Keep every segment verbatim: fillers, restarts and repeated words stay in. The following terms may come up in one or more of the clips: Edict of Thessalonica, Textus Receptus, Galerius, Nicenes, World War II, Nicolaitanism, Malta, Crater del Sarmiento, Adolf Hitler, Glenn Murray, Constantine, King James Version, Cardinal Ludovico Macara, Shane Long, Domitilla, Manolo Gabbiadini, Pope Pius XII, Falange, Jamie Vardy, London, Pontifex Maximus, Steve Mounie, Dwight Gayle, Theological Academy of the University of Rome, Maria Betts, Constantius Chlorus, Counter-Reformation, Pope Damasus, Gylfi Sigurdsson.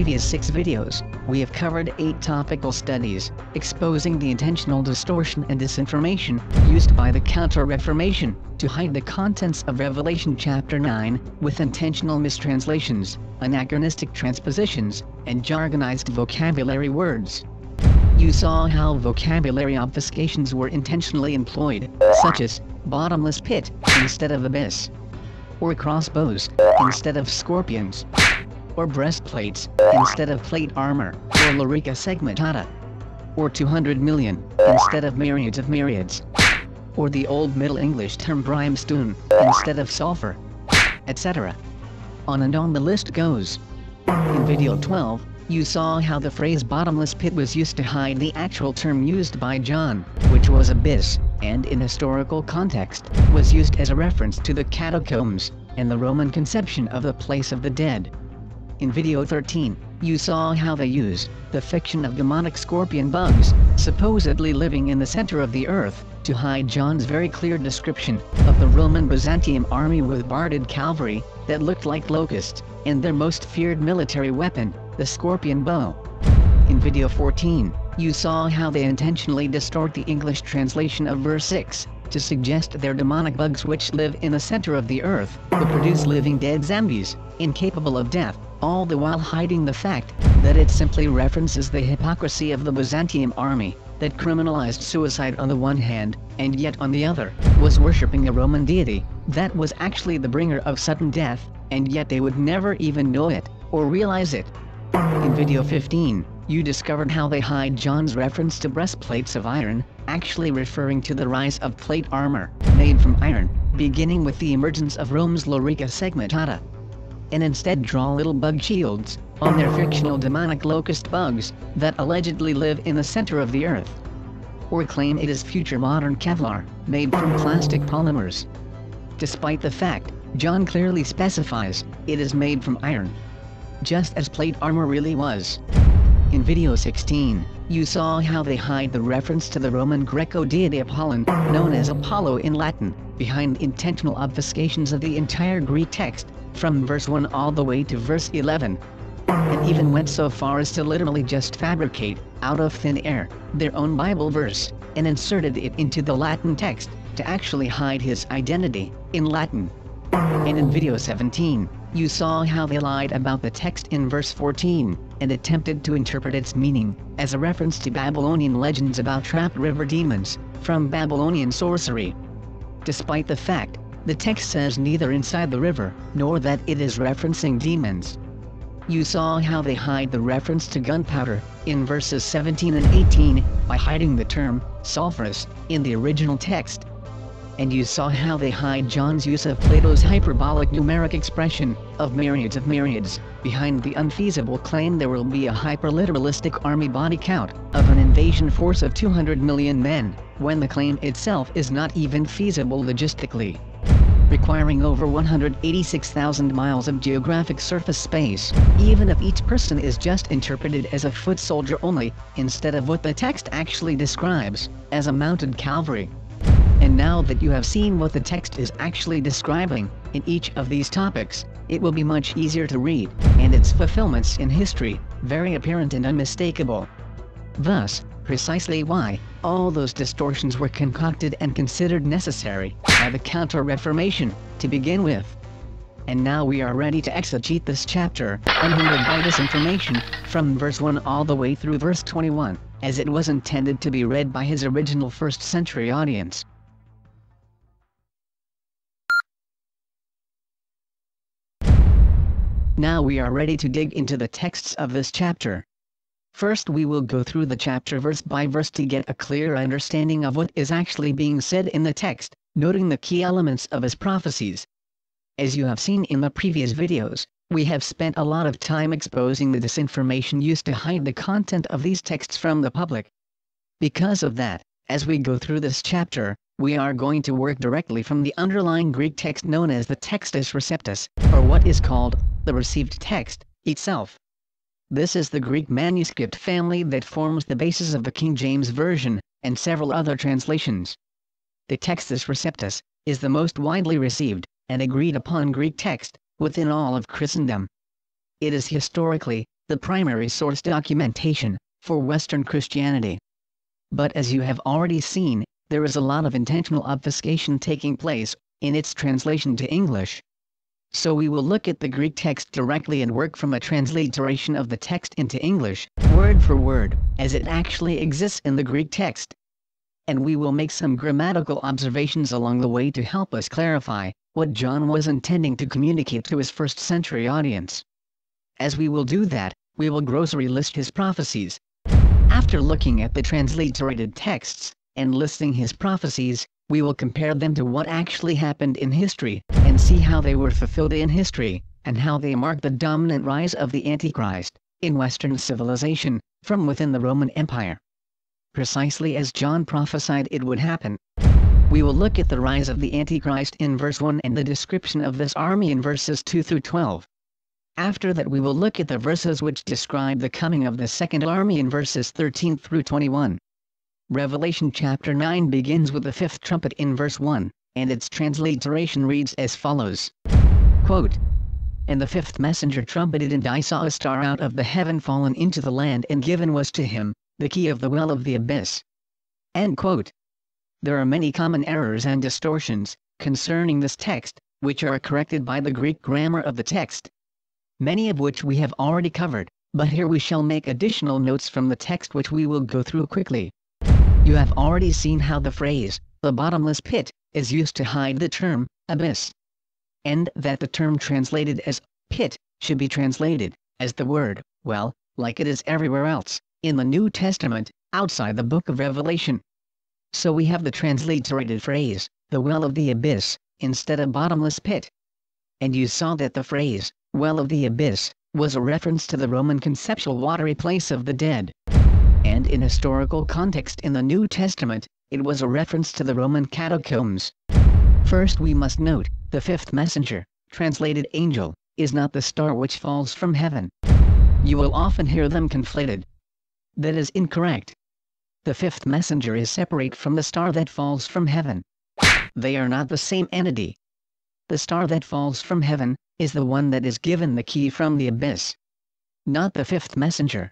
previous six videos, we have covered eight topical studies, exposing the intentional distortion and disinformation used by the Counter-Reformation to hide the contents of Revelation chapter nine, with intentional mistranslations, anachronistic transpositions, and jargonized vocabulary words. You saw how vocabulary obfuscations were intentionally employed, such as bottomless pit instead of abyss, or crossbows instead of scorpions, or breastplates instead of plate armor, or lorica segmentata, or two hundred million instead of myriads of myriads, or the Old Middle English term brimstone instead of sulfur, et cetera. On and on the list goes. In video twelve, you saw how the phrase bottomless pit was used to hide the actual term used by John, which was abyss, and in historical context, was used as a reference to the catacombs, and the Roman conception of the place of the dead. In video thirteen, you saw how they use the fiction of demonic scorpion bugs, supposedly living in the center of the earth, to hide John's very clear description of the Roman Byzantium army with barded cavalry that looked like locusts, and their most feared military weapon, the scorpion bow. In video fourteen, you saw how they intentionally distort the English translation of verse six, to suggest their demonic bugs which live in the center of the earth will produce living dead zombies, incapable of death, all the while hiding the fact that it simply references the hypocrisy of the Byzantium army that criminalized suicide on the one hand, and yet on the other, was worshipping a Roman deity that was actually the bringer of sudden death, and yet they would never even know it, or realize it. In video fifteen, you discovered how they hide John's reference to breastplates of iron, actually referring to the rise of plate armor made from iron, beginning with the emergence of Rome's lorica segmentata, and instead draw little bug shields on their fictional demonic locust bugs that allegedly live in the center of the earth, or claim it is future modern Kevlar made from plastic polymers, despite the fact John clearly specifies it is made from iron, just as plate armor really was. In video sixteen, you saw how they hide the reference to the Roman Greco deity Apollon, known as Apollo in Latin, behind intentional obfuscations of the entire Greek text, from verse one all the way to verse eleven, and even went so far as to literally just fabricate, out of thin air, their own Bible verse, and inserted it into the Latin text, to actually hide his identity, in Latin. And in video seventeen, you saw how they lied about the text in verse fourteen, and attempted to interpret its meaning as a reference to Babylonian legends about trapped river demons, from Babylonian sorcery, despite the fact the text says neither inside the river, nor that it is referencing demons. You saw how they hide the reference to gunpowder in verses seventeen and eighteen, by hiding the term sulfurous in the original text. And you saw how they hide John's use of Plato's hyperbolic numeric expression of myriads of myriads, behind the unfeasible claim there will be a hyperliteralistic army body count of an invasion force of two hundred million men, when the claim itself is not even feasible logistically, requiring over one hundred eighty-six thousand miles of geographic surface space, even if each person is just interpreted as a foot soldier only, instead of what the text actually describes as a mounted cavalry. And now that you have seen what the text is actually describing in each of these topics, it will be much easier to read, and its fulfillments in history, very apparent and unmistakable. Thus, precisely why all those distortions were concocted and considered necessary by the Counter-Reformation, to begin with. And now we are ready to exegete this chapter, unhindered by disinformation, from verse one all the way through verse twenty-one, as it was intended to be read by his original first century audience. Now we are ready to dig into the texts of this chapter. First we will go through the chapter verse by verse to get a clear understanding of what is actually being said in the text, noting the key elements of his prophecies. As you have seen in the previous videos, we have spent a lot of time exposing the disinformation used to hide the content of these texts from the public. Because of that, as we go through this chapter, we are going to work directly from the underlying Greek text known as the Textus Receptus, or what is called the received text itself. This is the Greek manuscript family that forms the basis of the King James Version, and several other translations. The Textus Receptus is the most widely received and agreed upon Greek text within all of Christendom. It is historically the primary source documentation for Western Christianity. But as you have already seen, there is a lot of intentional obfuscation taking place in its translation to English. So we will look at the Greek text directly and work from a transliteration of the text into English, word for word, as it actually exists in the Greek text. And we will make some grammatical observations along the way to help us clarify what John was intending to communicate to his first century audience. As we will do that, we will grocery list his prophecies. After looking at the transliterated texts and listing his prophecies, we will compare them to what actually happened in history and see how they were fulfilled in history and how they mark the dominant rise of the Antichrist in Western civilization from within the Roman Empire. Precisely as John prophesied it would happen. We will look at the rise of the Antichrist in verse one and the description of this army in verses two through twelve. After that we will look at the verses which describe the coming of the second army in verses thirteen through twenty-one. Revelation chapter nine begins with the fifth trumpet in verse one, and its transliteration reads as follows. Quote, "And the fifth messenger trumpeted, and I saw a star out of the heaven fallen into the land, and given was to him the key of the well of the abyss." End quote. There are many common errors and distortions concerning this text, which are corrected by the Greek grammar of the text, many of which we have already covered, but here we shall make additional notes from the text which we will go through quickly. You have already seen how the phrase, the bottomless pit, is used to hide the term, abyss, and that the term translated as, pit, should be translated, as the word, well, like it is everywhere else, in the New Testament, outside the book of Revelation. So we have the transliterated phrase, the well of the abyss, instead of bottomless pit. And you saw that the phrase, well of the abyss, was a reference to the Roman conceptual watery place of the dead. And in historical context in the New Testament, it was a reference to the Roman catacombs. First we must note, the fifth messenger, translated angel, is not the star which falls from heaven. You will often hear them conflated. That is incorrect. The fifth messenger is separate from the star that falls from heaven. They are not the same entity. The star that falls from heaven is the one that is given the key from the abyss, not the fifth messenger.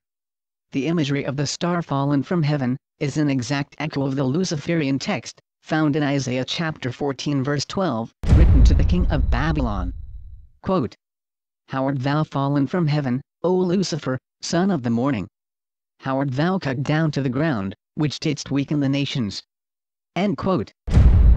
The imagery of the star fallen from heaven is an exact echo of the Luciferian text found in Isaiah chapter fourteen verse twelve, written to the king of Babylon. Quote, "How art thou fallen from heaven, O Lucifer, son of the morning? How art thou cut down to the ground, which didst weaken the nations?" End quote.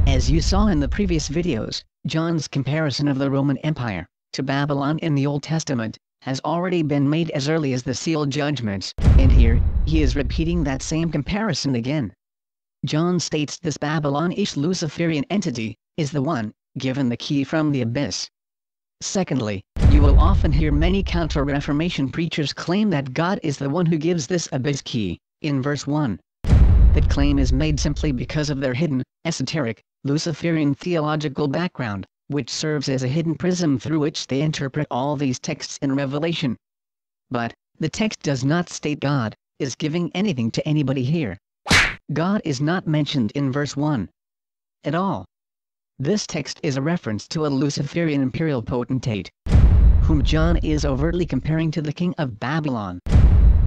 As you saw in the previous videos, John's comparison of the Roman Empire to Babylon in the Old Testament has already been made as early as the seal judgments, and here, he is repeating that same comparison again. John states this Babylon-ish Luciferian entity is the one given the key from the abyss. Secondly, you will often hear many Counter-Reformation preachers claim that God is the one who gives this abyss key, in verse one. That claim is made simply because of their hidden, esoteric, Luciferian theological background, which serves as a hidden prism through which they interpret all these texts in Revelation. But, the text does not state God is giving anything to anybody here. God is not mentioned in verse one. At all. This text is a reference to a Luciferian imperial potentate, whom John is overtly comparing to the king of Babylon.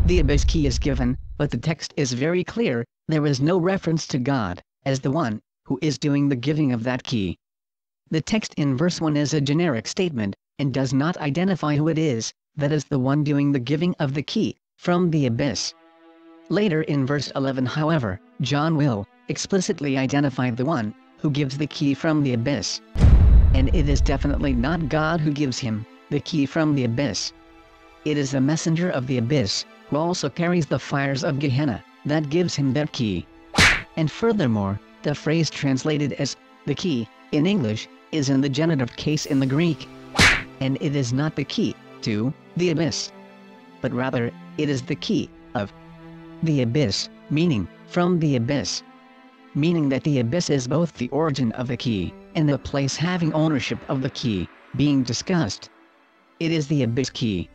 The abyss key is given, but the text is very clear, there is no reference to God, as the one, who is doing the giving of that key. The text in verse one is a generic statement, and does not identify who it is, that is the one doing the giving of the key, from the abyss. Later in verse eleven however, John will explicitly identify the one, who gives the key from the abyss. And it is definitely not God who gives him the key from the abyss. It is the messenger of the abyss, who also carries the fires of Gehenna, that gives him that key. And furthermore, the phrase translated as, the key, in English, is in the genitive case in the Greek. And it is not the key to the abyss. But rather, it is the key of the abyss, meaning, from the abyss. Meaning that the abyss is both the origin of the key, and the place having ownership of the key, being discussed. It is the abyss key.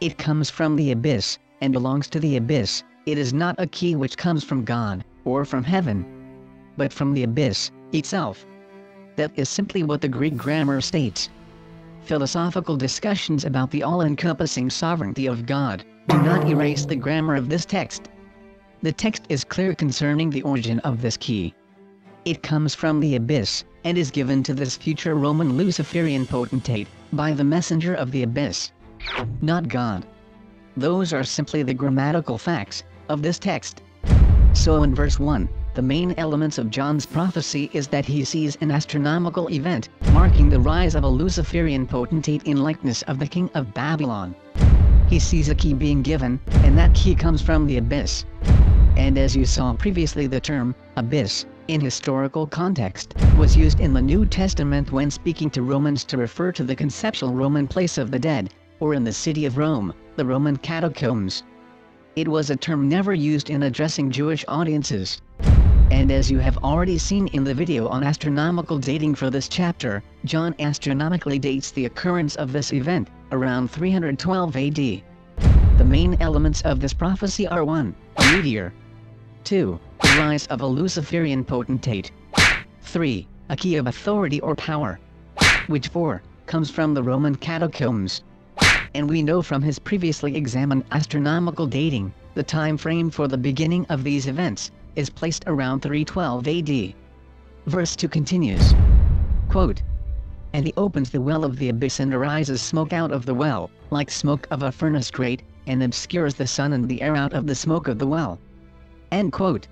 It comes from the abyss, and belongs to the abyss, it is not a key which comes from God, or from heaven, but from the abyss itself. That is simply what the Greek grammar states. philosophical discussions about the all-encompassing sovereignty of God, do not erase the grammar of this text. The text is clear concerning the origin of this key. It comes from the abyss, and is given to this future Roman Luciferian potentate, by the messenger of the abyss, not God. Those are simply the grammatical facts of this text. So in verse one, the main elements of John's prophecy is that he sees an astronomical event, marking the rise of a Luciferian potentate in likeness of the king of Babylon. He sees a key being given, and that key comes from the abyss. And as you saw previously, the term, abyss, in historical context, was used in the New Testament when speaking to Romans to refer to the conceptual Roman place of the dead, or in the city of Rome, the Roman catacombs. It was a term never used in addressing Jewish audiences. And as you have already seen in the video on astronomical dating for this chapter, John astronomically dates the occurrence of this event, around three hundred twelve A D. The main elements of this prophecy are one. A meteor. two. The rise of a Luciferian potentate. three. A key of authority or power. Which four. Comes from the Roman catacombs. And we know from his previously examined astronomical dating, the time frame for the beginning of these events is placed around three twelve A D. Verse two continues, quote, "And he opens the well of the abyss, and arises smoke out of the well, like smoke of a furnace grate, and obscures the sun and the air out of the smoke of the well." End quote.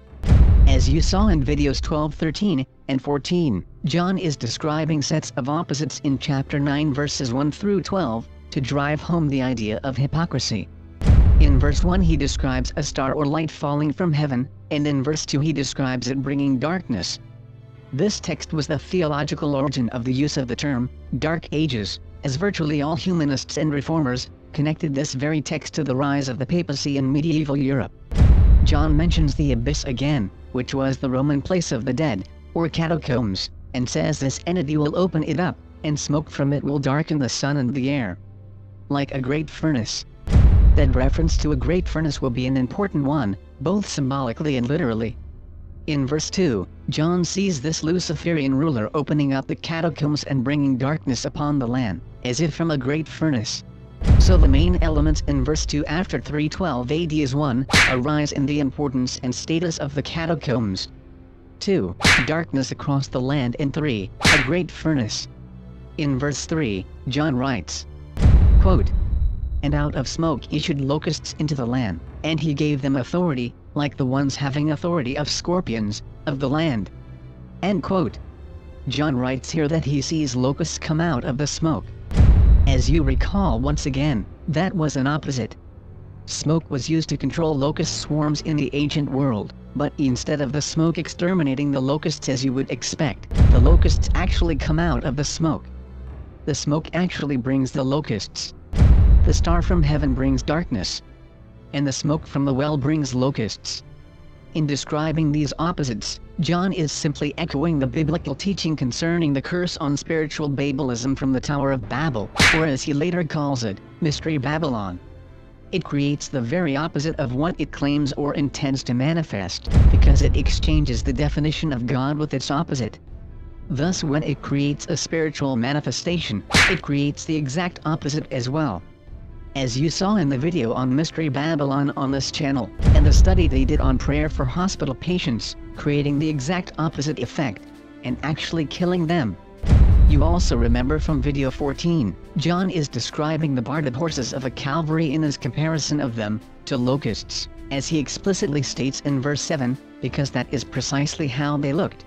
As you saw in videos twelve, thirteen, and fourteen, John is describing sets of opposites in chapter nine verses one through twelve, to drive home the idea of hypocrisy. In verse one he describes a star or light falling from heaven, and in verse two he describes it bringing darkness. This text was the theological origin of the use of the term, Dark Ages, as virtually all humanists and reformers connected this very text to the rise of the papacy in medieval Europe. John mentions the abyss again, which was the Roman place of the dead, or catacombs, and says this entity will open it up, and smoke from it will darken the sun and the air, like a great furnace. That reference to a great furnace will be an important one, both symbolically and literally. In verse two, John sees this Luciferian ruler opening up the catacombs and bringing darkness upon the land, as if from a great furnace. So the main elements in verse two after three twelve A D is one. A rise in the importance and status of the catacombs. two. Darkness across the land, and three. A great furnace. In verse three, John writes, quote, "And out of smoke issued locusts into the land, and he gave them authority, like the ones having authority of scorpions, of the land." End quote. John writes here that he sees locusts come out of the smoke. As you recall once again, that was an opposite. Smoke was used to control locust swarms in the ancient world, but instead of the smoke exterminating the locusts as you would expect, the locusts actually come out of the smoke. The smoke actually brings the locusts. The star from heaven brings darkness. And the smoke from the well brings locusts. In describing these opposites, John is simply echoing the biblical teaching concerning the curse on spiritual Babelism from the Tower of Babel, or as he later calls it, Mystery Babylon. It creates the very opposite of what it claims or intends to manifest, because it exchanges the definition of God with its opposite. Thus, when it creates a spiritual manifestation, it creates the exact opposite as well. As you saw in the video on Mystery Babylon on this channel, and the study they did on prayer for hospital patients, creating the exact opposite effect, and actually killing them. You also remember from video fourteen, John is describing the barded horses of a Calvary in his comparison of them to locusts, as he explicitly states in verse seven, because that is precisely how they looked.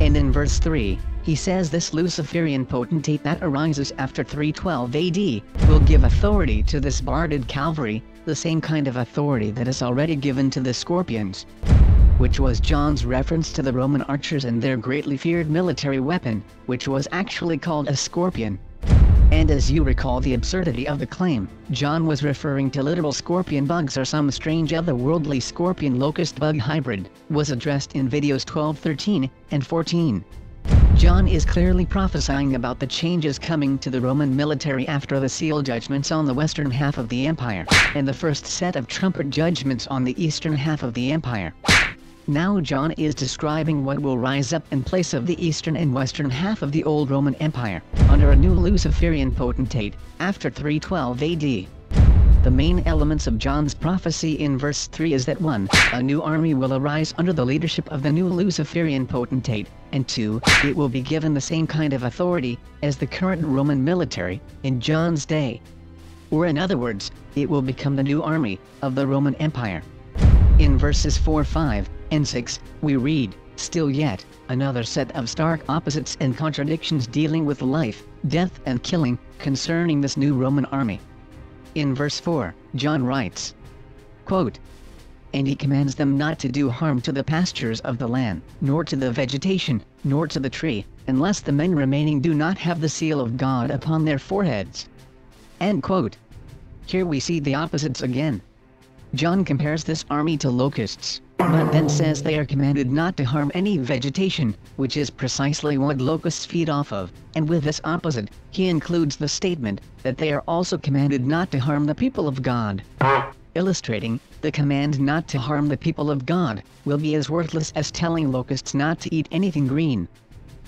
And in verse three, he says this Luciferian potentate that arises after three twelve A D will give authority to this barded Calvary, the same kind of authority that is already given to the scorpions, which was John's reference to the Roman archers and their greatly feared military weapon, which was actually called a scorpion. And as you recall the absurdity of the claim, John was referring to literal scorpion bugs or some strange otherworldly scorpion-locust bug hybrid, was addressed in videos twelve, thirteen, and fourteen. John is clearly prophesying about the changes coming to the Roman military after the seal judgments on the western half of the empire, and the first set of trumpet judgments on the eastern half of the empire. Now John is describing what will rise up in place of the eastern and western half of the old Roman Empire, under a new Luciferian potentate, after three twelve A D. The main elements of John's prophecy in verse three is that one, a new army will arise under the leadership of the new Luciferian potentate, and two, it will be given the same kind of authority as the current Roman military in John's day. Or in other words, it will become the new army of the Roman Empire. In verses four, five, and six, we read, still yet, another set of stark opposites and contradictions dealing with life, death and killing, concerning this new Roman army. In verse four, John writes, quote, and he commands them not to do harm to the pastures of the land, nor to the vegetation, nor to the tree, unless the men remaining do not have the seal of God upon their foreheads. End quote. Here we see the opposites again. John compares this army to locusts, but then says they are commanded not to harm any vegetation, which is precisely what locusts feed off of, and with this opposite, he includes the statement that they are also commanded not to harm the people of God. Illustrating, the command not to harm the people of God will be as worthless as telling locusts not to eat anything green.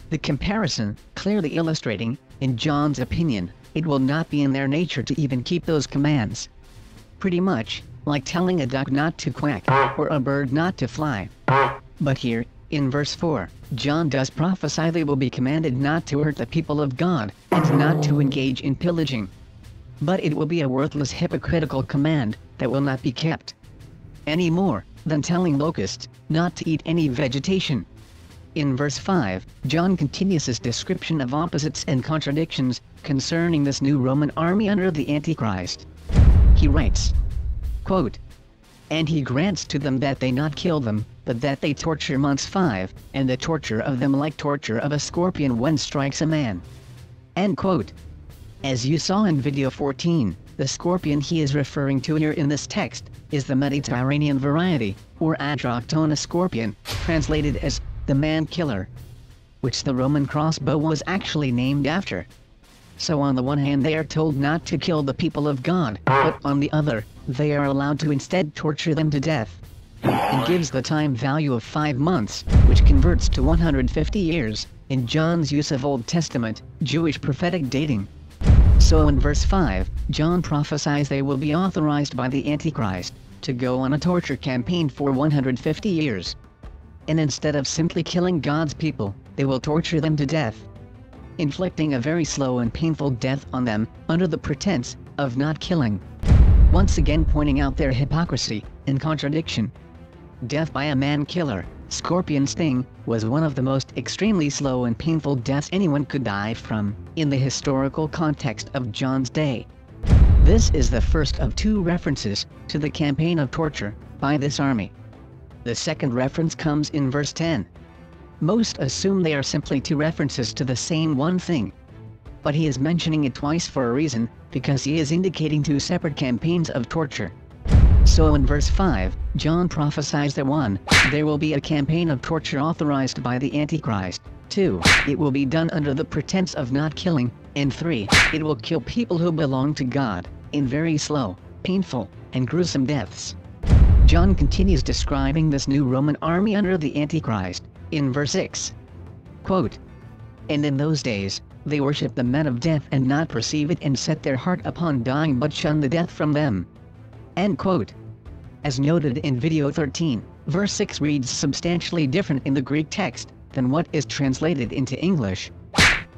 The comparison, clearly illustrating, in John's opinion, it will not be in their nature to even keep those commands. Pretty much like telling a duck not to quack, or a bird not to fly. But here, in verse four, John does prophesy they will be commanded not to hurt the people of God, and not to engage in pillaging. But it will be a worthless hypocritical command that will not be kept, any more than telling locusts not to eat any vegetation. In verse five, John continues his description of opposites and contradictions concerning this new Roman army under the Antichrist. He writes, quote, and he grants to them that they not kill them, but that they torture months five, and the torture of them like torture of a scorpion when strikes a man. End quote. As you saw in video fourteen, the scorpion he is referring to here in this text is the Mediterranean variety, or Adractona scorpion, translated as the man-killer, which the Roman crossbow was actually named after. So on the one hand they are told not to kill the people of God, but on the other, they are allowed to instead torture them to death. It gives the time value of five months, which converts to one hundred fifty years, in John's use of Old Testament, Jewish prophetic dating. So in verse five, John prophesies they will be authorized by the Antichrist to go on a torture campaign for one hundred fifty years. And instead of simply killing God's people, they will torture them to death, inflicting a very slow and painful death on them, under the pretense of not killing. Once again pointing out their hypocrisy and contradiction. Death by a man-killer, scorpion sting, was one of the most extremely slow and painful deaths anyone could die from, in the historical context of John's day. This is the first of two references to the campaign of torture by this army. The second reference comes in verse ten. Most assume they are simply two references to the same one thing. But he is mentioning it twice for a reason, because he is indicating two separate campaigns of torture. So in verse five, John prophesies that one, there will be a campaign of torture authorized by the Antichrist, two, it will be done under the pretense of not killing, and three, it will kill people who belong to God, in very slow, painful, and gruesome deaths. John continues describing this new Roman army under the Antichrist, in verse six, quote, and in those days, they worship the men of death and not perceive it, and set their heart upon dying but shun the death from them. End quote. As noted in video thirteen, verse six reads substantially different in the Greek text than what is translated into English.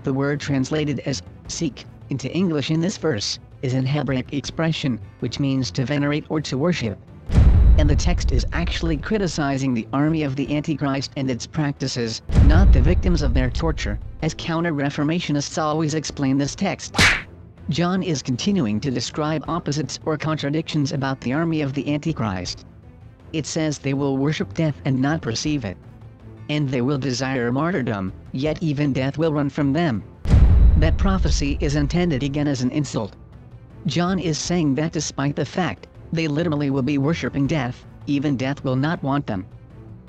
The word translated as seek into English in this verse is an Hebraic expression, which means to venerate or to worship. And the text is actually criticizing the army of the Antichrist and its practices, not the victims of their torture, as Counter-Reformationists always explain this text. John is continuing to describe opposites or contradictions about the army of the Antichrist. It says they will worship death and not perceive it. And they will desire martyrdom, yet even death will run from them. That prophecy is intended again as an insult. John is saying that despite the fact they literally will be worshipping death, even death will not want them.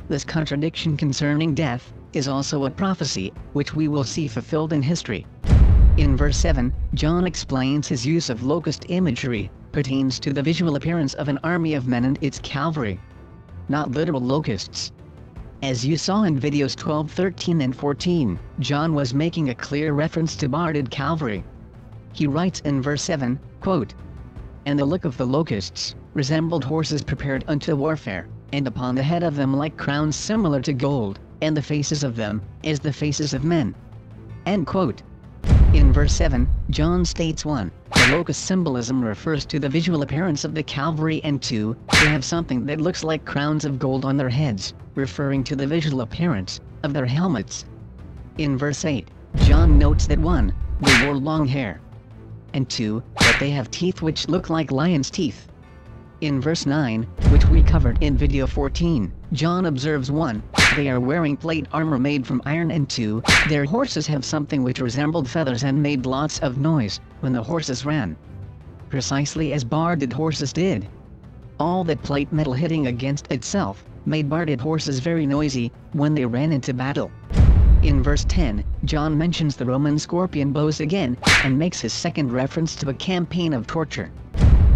This contradiction concerning death is also a prophecy, which we will see fulfilled in history. In verse seven, John explains his use of locust imagery pertains to the visual appearance of an army of men and its cavalry, not literal locusts. As you saw in videos twelve, thirteen and fourteen, John was making a clear reference to barred Calvary. He writes in verse seven, quote, "And the look of the locusts resembled horses prepared unto warfare, and upon the head of them like crowns similar to gold, and the faces of them, as the faces of men." End quote. In verse seven, John states one, the locust symbolism refers to the visual appearance of the Calvary, and two, they have something that looks like crowns of gold on their heads, referring to the visual appearance of their helmets. In verse eight, John notes that one, they wore long hair, and two, that they have teeth which look like lions' teeth. In verse nine, which we covered in video fourteen, John observes one, they are wearing plate armor made from iron, and two, their horses have something which resembled feathers and made lots of noise when the horses ran, precisely as barded horses did. All that plate metal hitting against itself made barded horses very noisy when they ran into battle. In verse ten, John mentions the Roman scorpion bows again, and makes his second reference to a campaign of torture.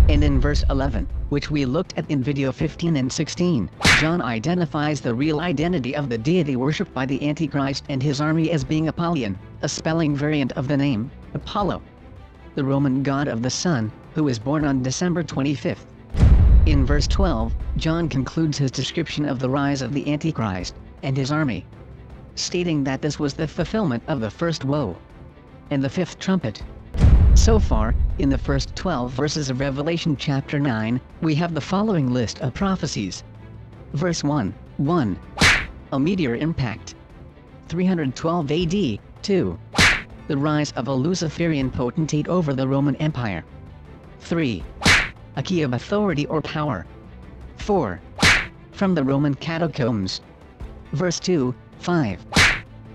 And in verse eleven, which we looked at in video fifteen and sixteen, John identifies the real identity of the deity worshipped by the Antichrist and his army as being Apollyon, a spelling variant of the name Apollo, the Roman god of the sun, who was born on December twenty-fifth. In verse twelve, John concludes his description of the rise of the Antichrist and his army, stating that this was the fulfillment of the first woe and the fifth trumpet. So far, in the first twelve verses of Revelation chapter nine, we have the following list of prophecies. Verse one, one. A meteor impact. three twelve A D, two. The rise of a Luciferian potentate over the Roman Empire. three. A key of authority or power. four. From the Roman catacombs. Verse two, five.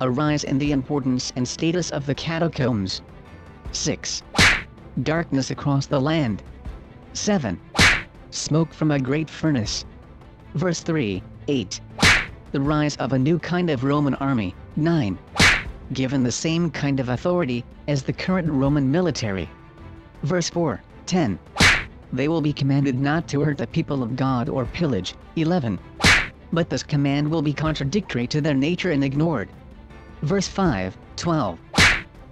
A rise in the importance and status of the catacombs. six. Darkness across the land. seven. Smoke from a great furnace. Verse three, eight. The rise of a new kind of Roman army. nine. Given the same kind of authority as the current Roman military. Verse four, ten. They will be commanded not to hurt the people of God or pillage. eleven. But this command will be contradictory to their nature and ignored. Verse five, twelve.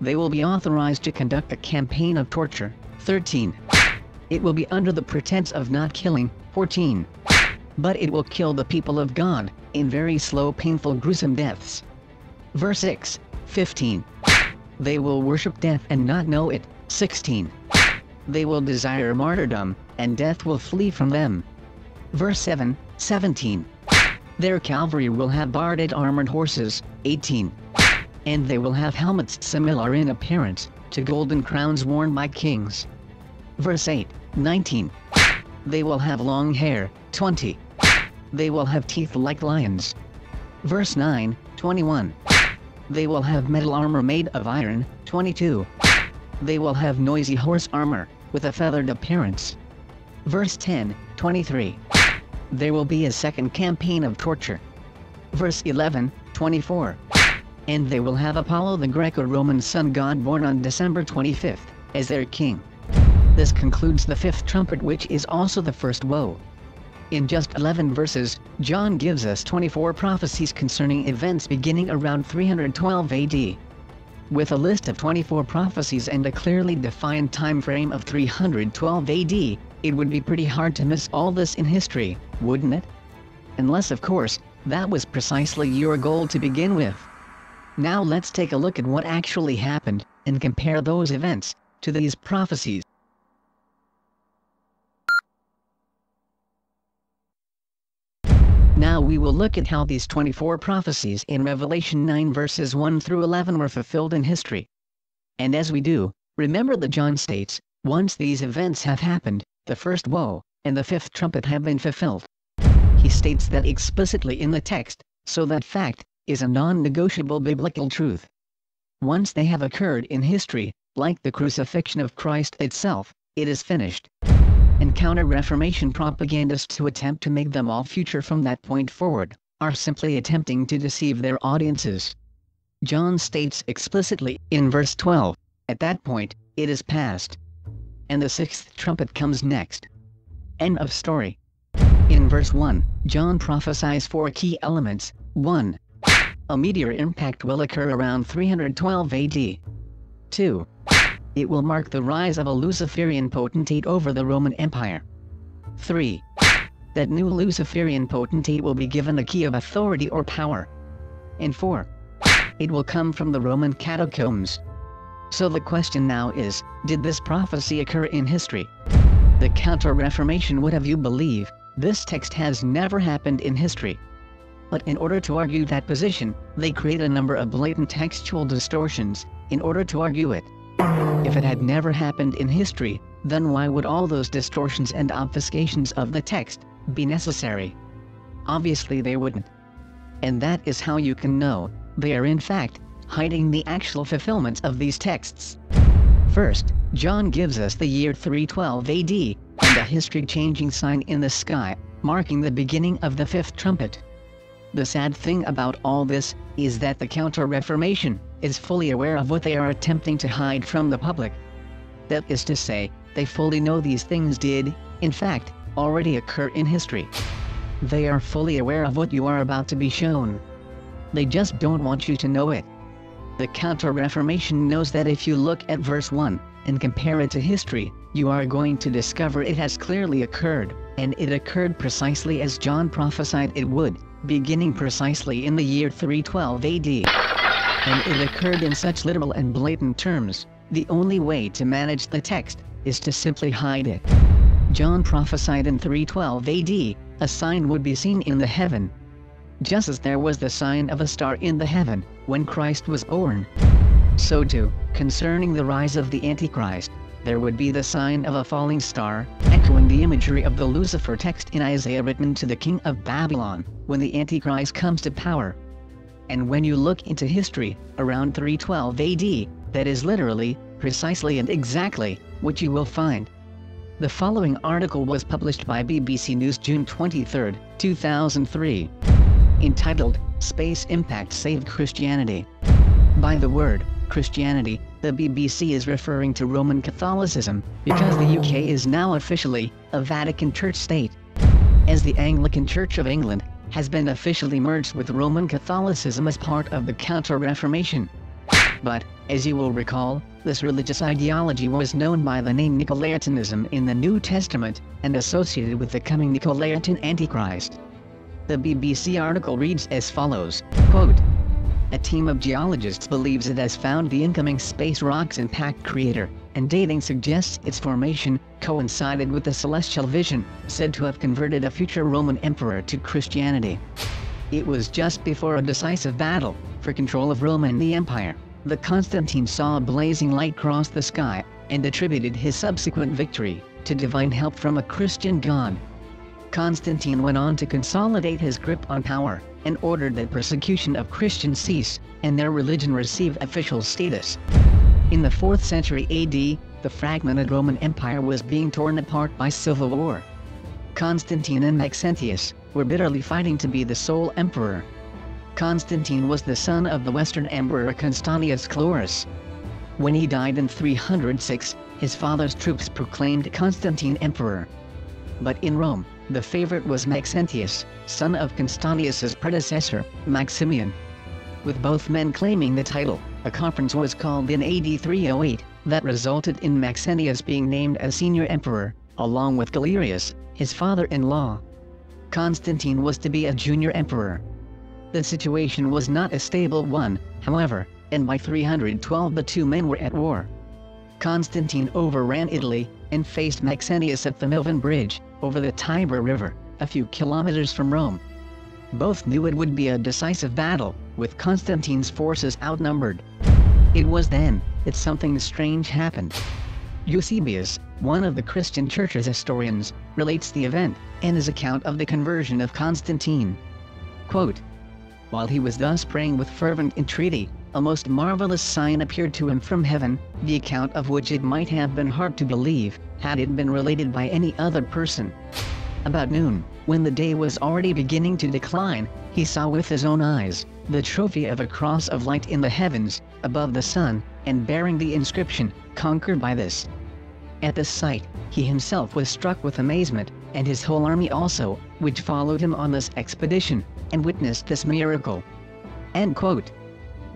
They will be authorized to conduct a campaign of torture. thirteen. It will be under the pretense of not killing. fourteen. But it will kill the people of God in very slow, painful, gruesome deaths. Verse six, fifteen. They will worship death and not know it. sixteen. They will desire martyrdom, and death will flee from them. Verse seven, seventeen. Their cavalry will have barded armored horses. eighteen. And they will have helmets similar in appearance to golden crowns worn by kings. Verse eight, nineteen. They will have long hair. twenty. They will have teeth like lions. Verse nine, twenty-one. They will have metal armor made of iron. twenty-two. They will have noisy horse armor, with a feathered appearance. Verse ten, twenty-three. There will be a second campaign of torture. Verse eleven, twenty-four. And they will have Apollo, the Greco-Roman sun god born on December twenty-fifth, as their king. This concludes the fifth trumpet, which is also the first woe. In just eleven verses, John gives us twenty-four prophecies concerning events beginning around three twelve A D. With a list of twenty-four prophecies and a clearly defined time frame of three twelve A D, it would be pretty hard to miss all this in history, wouldn't it? Unless, of course, that was precisely your goal to begin with. Now let's take a look at what actually happened, and compare those events to these prophecies. Now we will look at how these twenty-four prophecies in Revelation nine verses one through eleven were fulfilled in history. And as we do, remember that John states, once these events have happened, the first woe and the fifth trumpet have been fulfilled. He states that explicitly in the text, so that fact is a non-negotiable biblical truth. Once they have occurred in history, like the crucifixion of Christ itself, it is finished. And Counter-Reformation propagandists who attempt to make them all future from that point forward, are simply attempting to deceive their audiences. John states explicitly in verse twelve, at that point, it is past. And the sixth trumpet comes next. End of story. In verse one, John prophesies four key elements one. A meteor impact will occur around three hundred twelve A D. two. It will mark the rise of a Luciferian potentate over the Roman Empire. three. That new Luciferian potentate will be given a key of authority or power. And four. It will come from the Roman catacombs. So the question now is, did this prophecy occur in history? The Counter-Reformation would have you believe, this text has never happened in history. But in order to argue that position, they create a number of blatant textual distortions, in order to argue it. If it had never happened in history, then why would all those distortions and obfuscations of the text be necessary? Obviously they wouldn't. And that is how you can know, they are in fact, hiding the actual fulfillments of these texts. First, John gives us the year three twelve A D, and a history-changing sign in the sky, marking the beginning of the fifth trumpet. The sad thing about all this, is that the Counter-Reformation, is fully aware of what they are attempting to hide from the public. That is to say, they fully know these things did, in fact, already occur in history. They are fully aware of what you are about to be shown. They just don't want you to know it. The Counter-Reformation knows that if you look at verse one, and compare it to history, you are going to discover it has clearly occurred, and it occurred precisely as John prophesied it would, beginning precisely in the year three twelve A D. And it occurred in such literal and blatant terms, the only way to manage the text, is to simply hide it. John prophesied in three twelve A D, a sign would be seen in the heaven. Just as there was the sign of a star in the heaven, when Christ was born. So too, concerning the rise of the Antichrist, there would be the sign of a falling star, echoing the imagery of the Lucifer text in Isaiah written to the king of Babylon, when the Antichrist comes to power. And when you look into history, around three twelve A D, that is literally, precisely and exactly, what you will find. The following article was published by B B C News June twenty-third, two thousand three. Entitled, Space Impact Saved Christianity. By the word, Christianity, the B B C is referring to Roman Catholicism, because the U K is now officially, a Vatican Church state. As the Anglican Church of England, has been officially merged with Roman Catholicism as part of the Counter-Reformation. But, as you will recall, this religious ideology was known by the name Nicolaitanism in the New Testament, and associated with the coming Nicolaitan Antichrist. The B B C article reads as follows, quote, "A team of geologists believes it has found the incoming space rock's impact crater, and dating suggests its formation coincided with the celestial vision, said to have converted a future Roman emperor to Christianity. It was just before a decisive battle, for control of Rome and the empire, that Constantine saw a blazing light cross the sky, and attributed his subsequent victory, to divine help from a Christian god. Constantine went on to consolidate his grip on power, and ordered that persecution of Christians cease, and their religion receive official status. In the fourth century A D, the fragmented Roman Empire was being torn apart by civil war. Constantine and Maxentius were bitterly fighting to be the sole emperor. Constantine was the son of the Western Emperor Constantius Chlorus. When he died in three hundred six, his father's troops proclaimed Constantine emperor. But in Rome, the favorite was Maxentius, son of Constantius's predecessor, Maximian. With both men claiming the title, a conference was called in A D three oh eight, that resulted in Maxentius being named as senior emperor, along with Galerius, his father-in-law. Constantine was to be a junior emperor. The situation was not a stable one, however, and by three hundred twelve the two men were at war. Constantine overran Italy, and faced Maxentius at the Milvian Bridge, over the Tiber River, a few kilometers from Rome. Both knew it would be a decisive battle, with Constantine's forces outnumbered. It was then, that something strange happened. Eusebius, one of the Christian Church's historians, relates the event, in his account of the conversion of Constantine. Quote, "While he was thus praying with fervent entreaty, a most marvelous sign appeared to him from heaven, the account of which it might have been hard to believe, had it been related by any other person. About noon, when the day was already beginning to decline, he saw with his own eyes, the trophy of a cross of light in the heavens, above the sun, and bearing the inscription, 'Conquered by this.' At this sight, he himself was struck with amazement, and his whole army also, which followed him on this expedition, and witnessed this miracle." End quote.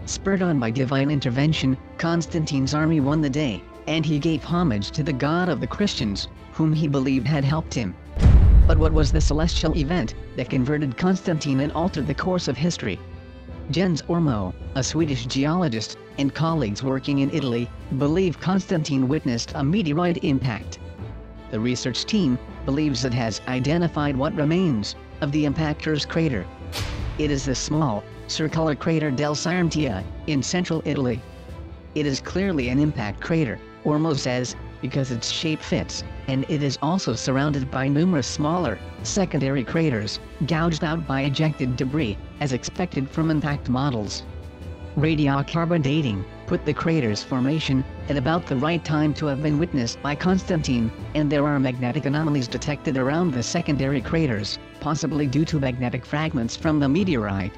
Spurred on by divine intervention, Constantine's army won the day, and he gave homage to the God of the Christians, whom he believed had helped him. But what was the celestial event that converted Constantine and altered the course of history? Jens Ormo, a Swedish geologist, and colleagues working in Italy, believe Constantine witnessed a meteorite impact. The research team believes it has identified what remains of the impactor's crater. It is the small, circular crater del Sarmiento, in central Italy. It is clearly an impact crater, Ormo says, because its shape fits, and it is also surrounded by numerous smaller, secondary craters, gouged out by ejected debris, as expected from impact models. Radiocarbon dating put the crater's formation at about the right time to have been witnessed by Constantine, and there are magnetic anomalies detected around the secondary craters, possibly due to magnetic fragments from the meteorite.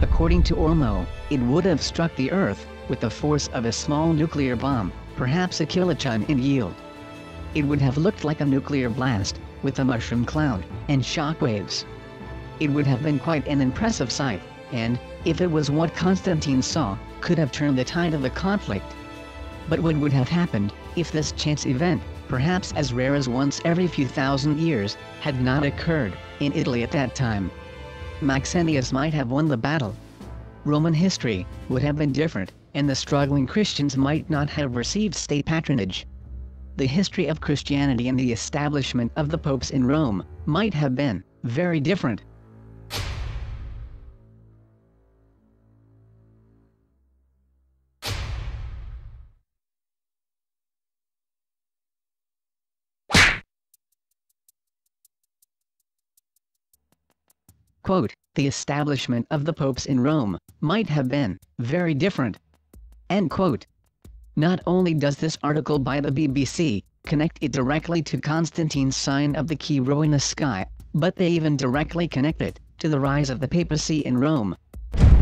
According to Ormo, it would have struck the Earth with the force of a small nuclear bomb, perhaps a kiloton in yield. It would have looked like a nuclear blast, with a mushroom cloud, and shock waves. It would have been quite an impressive sight, and, if it was what Constantine saw, could have turned the tide of the conflict. But what would have happened, if this chance event, perhaps as rare as once every few thousand years, had not occurred in Italy at that time? Maxentius might have won the battle. Roman history would have been different, and the struggling Christians might not have received state patronage. The history of Christianity and the establishment of the popes in Rome might have been very different. Quote, "The establishment of the popes in Rome might have been very different." End quote. Not only does this article by the B B C connect it directly to Constantine's sign of the key row in the sky, but they even directly connect it to the rise of the papacy in Rome.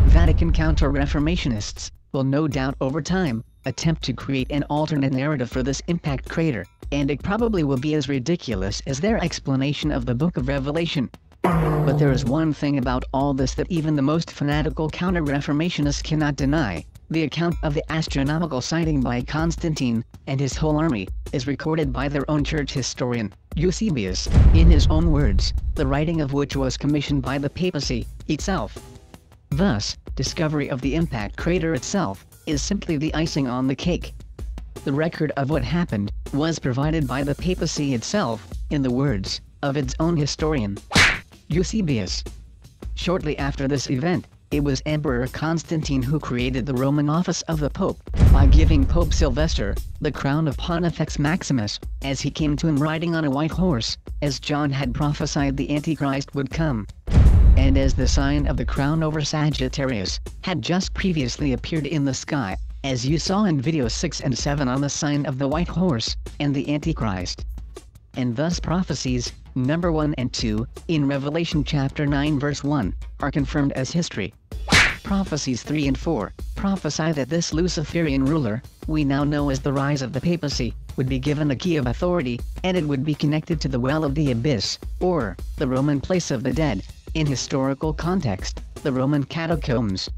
Vatican Counter-Reformationists will no doubt over time attempt to create an alternate narrative for this impact crater, and it probably will be as ridiculous as their explanation of the Book of Revelation. But there is one thing about all this that even the most fanatical counter-reformationists cannot deny: the account of the astronomical sighting by Constantine and his whole army is recorded by their own church historian, Eusebius, in his own words, the writing of which was commissioned by the papacy itself. Thus, discovery of the impact crater itself is simply the icing on the cake. The record of what happened was provided by the papacy itself, in the words of its own historian, Eusebius. Shortly after this event, it was Emperor Constantine who created the Roman office of the Pope, by giving Pope Sylvester the crown of Pontifex Maximus, as he came to him riding on a white horse, as John had prophesied the Antichrist would come. And as the sign of the crown over Sagittarius had just previously appeared in the sky, as you saw in videos six and seven on the sign of the white horse and the Antichrist. And thus prophecies number one and two, in Revelation chapter nine verse one, are confirmed as history. Prophecies three and four, prophesy that this Luciferian ruler, we now know as the rise of the papacy, would be given a key of authority, and it would be connected to the well of the abyss, or, the Roman place of the dead, in historical context, the Roman catacombs.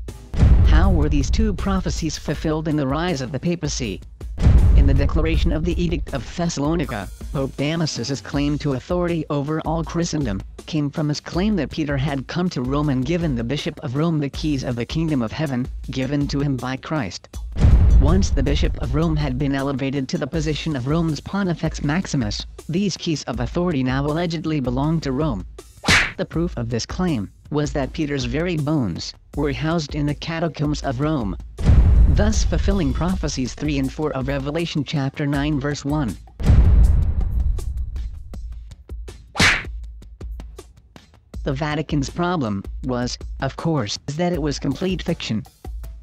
How were these two prophecies fulfilled in the rise of the papacy? In the declaration of the Edict of Thessalonica, Pope Damasus' claim to authority over all Christendom came from his claim that Peter had come to Rome and given the Bishop of Rome the keys of the Kingdom of Heaven, given to him by Christ. Once the Bishop of Rome had been elevated to the position of Rome's Pontifex Maximus, these keys of authority now allegedly belonged to Rome. The proof of this claim was that Peter's very bones were housed in the catacombs of Rome, thus fulfilling prophecies three and four of Revelation chapter nine verse one. The Vatican's problem was, of course, that it was complete fiction.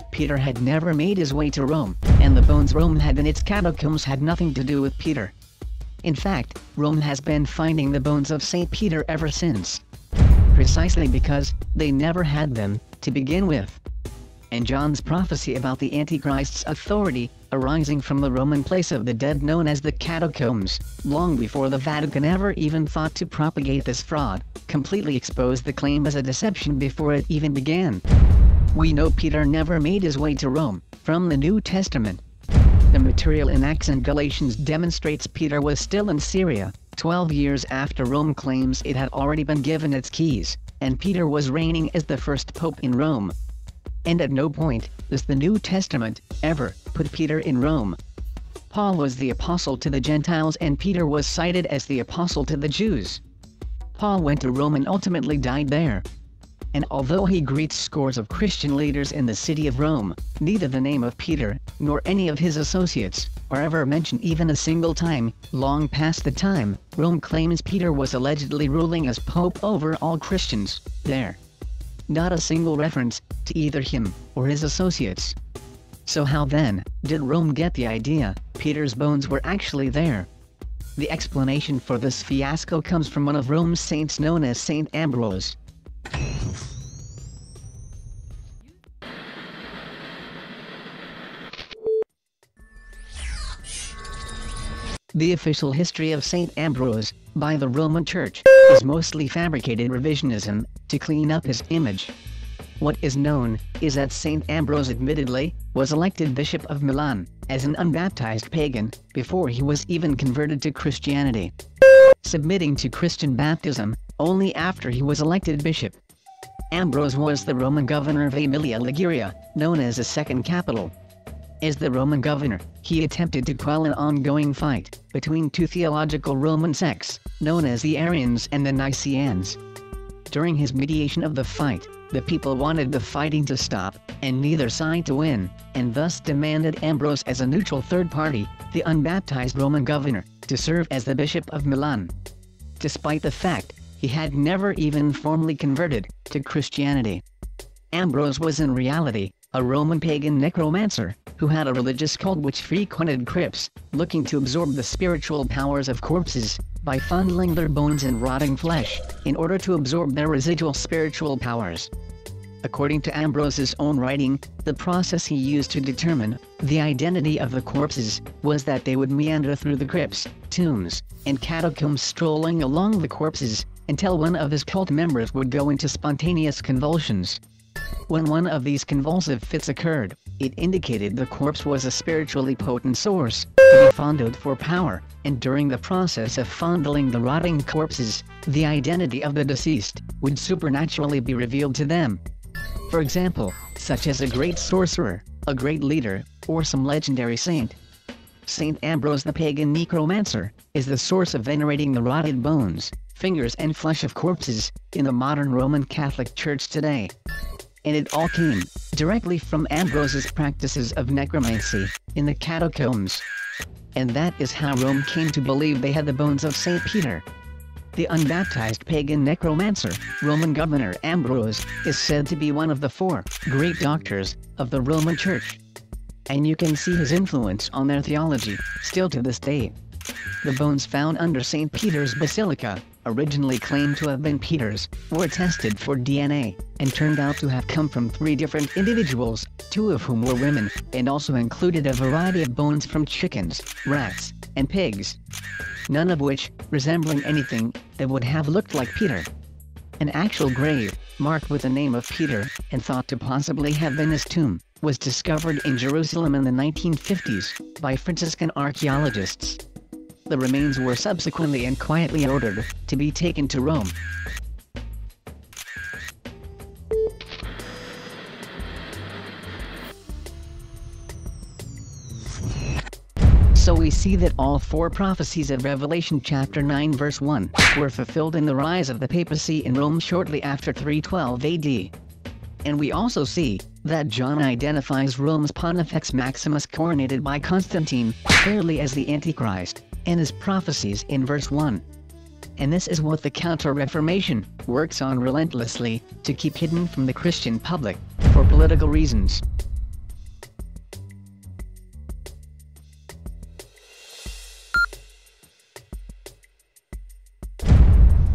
Peter had never made his way to Rome, and the bones Rome had in its catacombs had nothing to do with Peter. In fact, Rome has been finding the bones of Saint Peter ever since, precisely because they never had them to begin with. And John's prophecy about the Antichrist's authority arising from the Roman place of the dead known as the catacombs, long before the Vatican ever even thought to propagate this fraud, completely exposed the claim as a deception before it even began. We know Peter never made his way to Rome, from the New Testament. The material in Acts and Galatians demonstrates Peter was still in Syria, twelve years after Rome claims it had already been given its keys, and Peter was reigning as the first pope in Rome. And at no point does the New Testament ever put Peter in Rome. Paul was the apostle to the Gentiles and Peter was cited as the apostle to the Jews. Paul went to Rome and ultimately died there. And although he greets scores of Christian leaders in the city of Rome, neither the name of Peter, nor any of his associates, are ever mentioned even a single time, long past the time Rome claims Peter was allegedly ruling as pope over all Christians, there. Not a single reference to either him or his associates. So how then did Rome get the idea Peter's bones were actually there? The explanation for this fiasco comes from one of Rome's saints known as Saint Ambrose. The official history of Saint Ambrose, by the Roman Church, is mostly fabricated revisionism, to clean up his image. What is known, is that Saint Ambrose admittedly, was elected Bishop of Milan, as an unbaptized pagan, before he was even converted to Christianity. Submitting to Christian baptism, only after he was elected bishop. Ambrose was the Roman governor of Emilia Liguria, known as the Second Capital. As the Roman governor, he attempted to quell an ongoing fight, between two theological Roman sects, known as the Arians and the Nicenes. During his mediation of the fight, the people wanted the fighting to stop, and neither side to win, and thus demanded Ambrose as a neutral third party, the unbaptized Roman governor, to serve as the Bishop of Milan. Despite the fact, he had never even formally converted to Christianity. Ambrose was in reality, a Roman pagan necromancer, who had a religious cult which frequented crypts, looking to absorb the spiritual powers of corpses, by fondling their bones and rotting flesh, in order to absorb their residual spiritual powers. According to Ambrose's own writing, the process he used to determine the identity of the corpses, was that they would meander through the crypts, tombs, and catacombs strolling along the corpses, until one of his cult members would go into spontaneous convulsions. When one of these convulsive fits occurred, it indicated the corpse was a spiritually potent source, to be fondled for power, and during the process of fondling the rotting corpses, the identity of the deceased would supernaturally be revealed to them. For example, such as a great sorcerer, a great leader, or some legendary saint. Saint Ambrose the pagan necromancer, is the source of venerating the rotted bones, fingers and flesh of corpses, in the modern Roman Catholic Church today. And it all came directly from Ambrose's practices of necromancy in the catacombs. And that is how Rome came to believe they had the bones of Saint Peter. The unbaptized pagan necromancer, Roman governor Ambrose, is said to be one of the four great doctors of the Roman Church. And you can see his influence on their theology, still to this day. The bones found under Saint Peter's Basilica, originally claimed to have been Peter's, were tested for D N A, and turned out to have come from three different individuals, two of whom were women, and also included a variety of bones from chickens, rats, and pigs. None of which, resembling anything, that would have looked like Peter. An actual grave, marked with the name of Peter, and thought to possibly have been his tomb, was discovered in Jerusalem in the nineteen fifties, by Franciscan archaeologists. The remains were subsequently and quietly ordered to be taken to Rome. So we see that all four prophecies of Revelation chapter nine verse one were fulfilled in the rise of the papacy in Rome shortly after three twelve A D. And we also see that John identifies Rome's Pontifex Maximus coronated by Constantine fairly as the Antichrist, and his prophecies in verse one. And this is what the Counter-Reformation works on relentlessly, to keep hidden from the Christian public, for political reasons.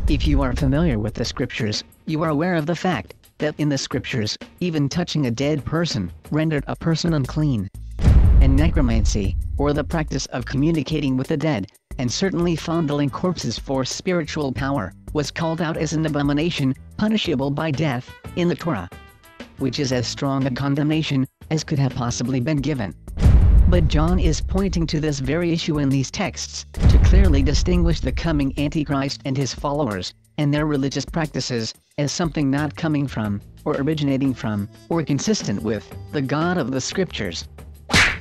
If you are familiar with the scriptures, you are aware of the fact that in the scriptures, even touching a dead person rendered a person unclean. And necromancy, or the practice of communicating with the dead, and certainly fondling corpses for spiritual power, was called out as an abomination, punishable by death, in the Torah. Which is as strong a condemnation as could have possibly been given. But John is pointing to this very issue in these texts, to clearly distinguish the coming Antichrist and his followers, and their religious practices, as something not coming from, or originating from, or consistent with, the God of the Scriptures,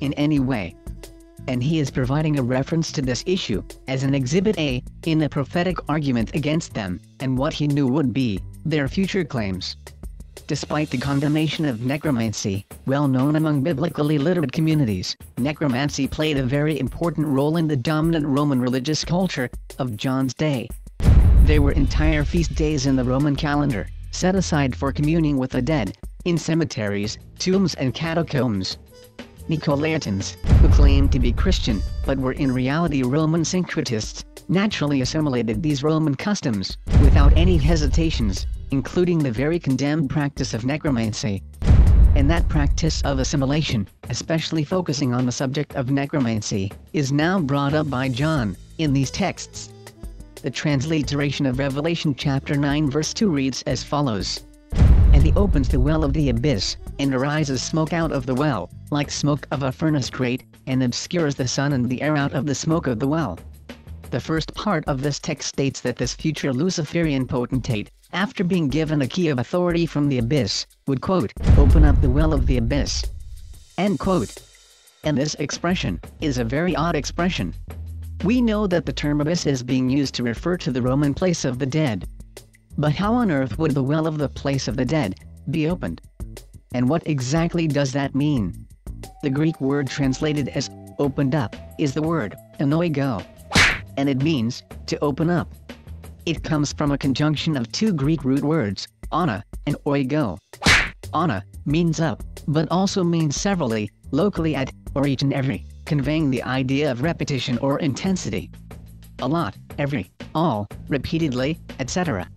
in any way. And he is providing a reference to this issue, as an Exhibit A, in a prophetic argument against them, and what he knew would be, their future claims. Despite the condemnation of necromancy, well known among biblically literate communities, necromancy played a very important role in the dominant Roman religious culture of John's day. There were entire feast days in the Roman calendar, set aside for communing with the dead, in cemeteries, tombs and catacombs. Nicolaitans, who claimed to be Christian, but were in reality Roman syncretists, naturally assimilated these Roman customs, without any hesitations, including the very condemned practice of necromancy. And that practice of assimilation, especially focusing on the subject of necromancy, is now brought up by John, in these texts. The transliteration of Revelation chapter nine verse two reads as follows. And he opens the well of the abyss, and arises smoke out of the well, like smoke of a furnace grate, and obscures the sun and the air out of the smoke of the well. The first part of this text states that this future Luciferian potentate, after being given a key of authority from the abyss, would, quote, open up the well of the abyss, end quote. And this expression is a very odd expression. We know that the term abyss is being used to refer to the Roman place of the dead. But how on earth would the well of the place of the dead be opened? And what exactly does that mean? The Greek word translated as opened up is the word anoigo. And it means, to open up. It comes from a conjunction of two Greek root words, ana, and oigo. Ana, means up, but also means severally, locally at, or each and every, conveying the idea of repetition or intensity. A lot, every, all, repeatedly, et cetera.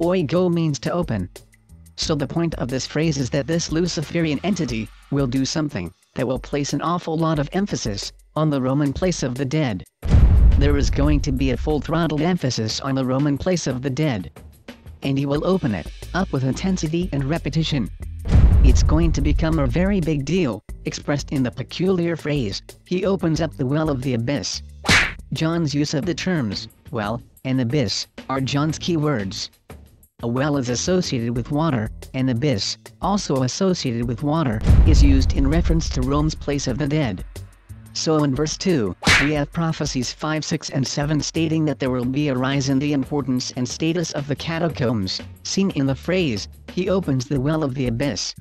Oigo means to open. So the point of this phrase is that this Luciferian entity will do something that will place an awful lot of emphasis on the Roman place of the dead. There is going to be a full-throttle emphasis on the Roman place of the dead. And he will open it up with intensity and repetition. It's going to become a very big deal, expressed in the peculiar phrase, he opens up the well of the abyss. John's use of the terms, well, and abyss, are John's key words. A well is associated with water, and abyss, also associated with water, is used in reference to Rome's place of the dead. So in verse two, we have prophecies five, six and seven stating that there will be a rise in the importance and status of the catacombs, seen in the phrase, he opens the well of the abyss.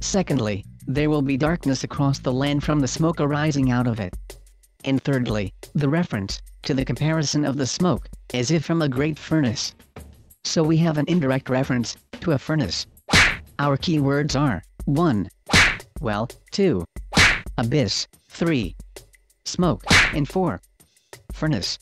Secondly, there will be darkness across the land from the smoke arising out of it. And thirdly, the reference, to the comparison of the smoke, as if from a great furnace. So we have an indirect reference, to a furnace. Our key words are, one. Well, two. Abyss. three. Smoke, and four. Furnace.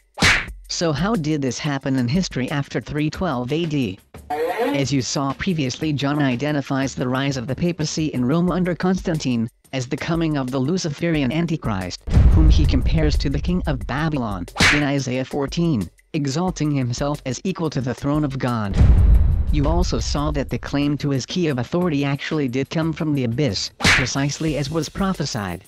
So how did this happen in history after three twelve A D? As you saw previously, John identifies the rise of the papacy in Rome under Constantine, as the coming of the Luciferian Antichrist, whom he compares to the king of Babylon, in Isaiah fourteen, exalting himself as equal to the throne of God. You also saw that the claim to his key of authority actually did come from the abyss, precisely as was prophesied.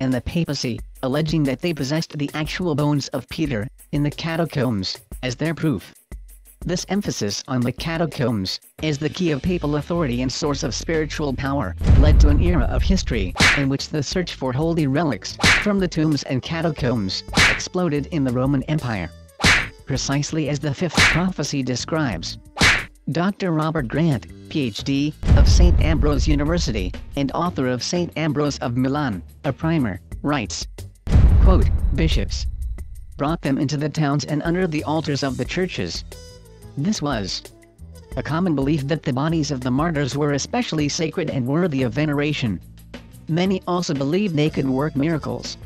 And the papacy, alleging that they possessed the actual bones of Peter, in the catacombs, as their proof. This emphasis on the catacombs, as the key of papal authority and source of spiritual power, led to an era of history, in which the search for holy relics, from the tombs and catacombs, exploded in the Roman Empire. Precisely as the fifth prophecy describes. Doctor Robert Grant, P H D, of Saint Ambrose University, and author of Saint Ambrose of Milan, a primer, writes, quote, bishops brought them into the towns and under the altars of the churches. This was a common belief that the bodies of the martyrs were especially sacred and worthy of veneration. Many also believed they could work miracles.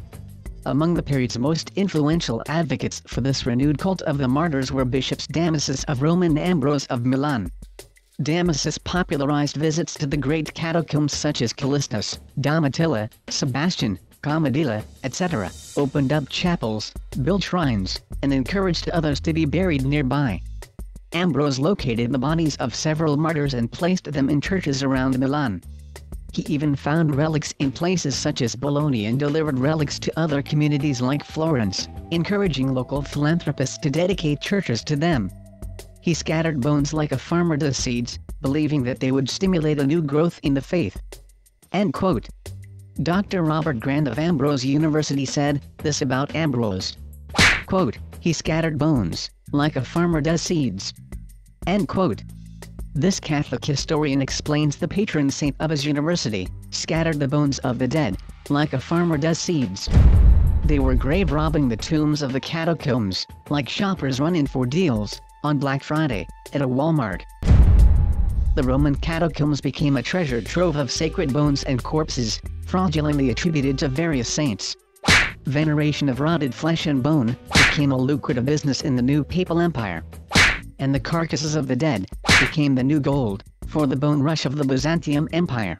Among the period's most influential advocates for this renewed cult of the martyrs were bishops Damasus of Rome and Ambrose of Milan. Damasus popularized visits to the great catacombs such as Callistus, Domitilla, Sebastian, Comodilla, et cetera, opened up chapels, built shrines, and encouraged others to be buried nearby. Ambrose located the bodies of several martyrs and placed them in churches around Milan. He even found relics in places such as Bologna and delivered relics to other communities like Florence, encouraging local philanthropists to dedicate churches to them. He scattered bones like a farmer does seeds, believing that they would stimulate a new growth in the faith." End quote. Doctor Robert Grant of Ambrose University said this about Ambrose. Quote, "He scattered bones, like a farmer does seeds." End quote. This Catholic historian explains the patron saint of his university scattered the bones of the dead, like a farmer does seeds. They were grave robbing the tombs of the catacombs, like shoppers running for deals, on Black Friday, at a Walmart. The Roman catacombs became a treasure trove of sacred bones and corpses, fraudulently attributed to various saints. Veneration of rotted flesh and bone became a lucrative business in the new papal empire. And the carcasses of the dead became the new gold for the bone rush of the Byzantium Empire.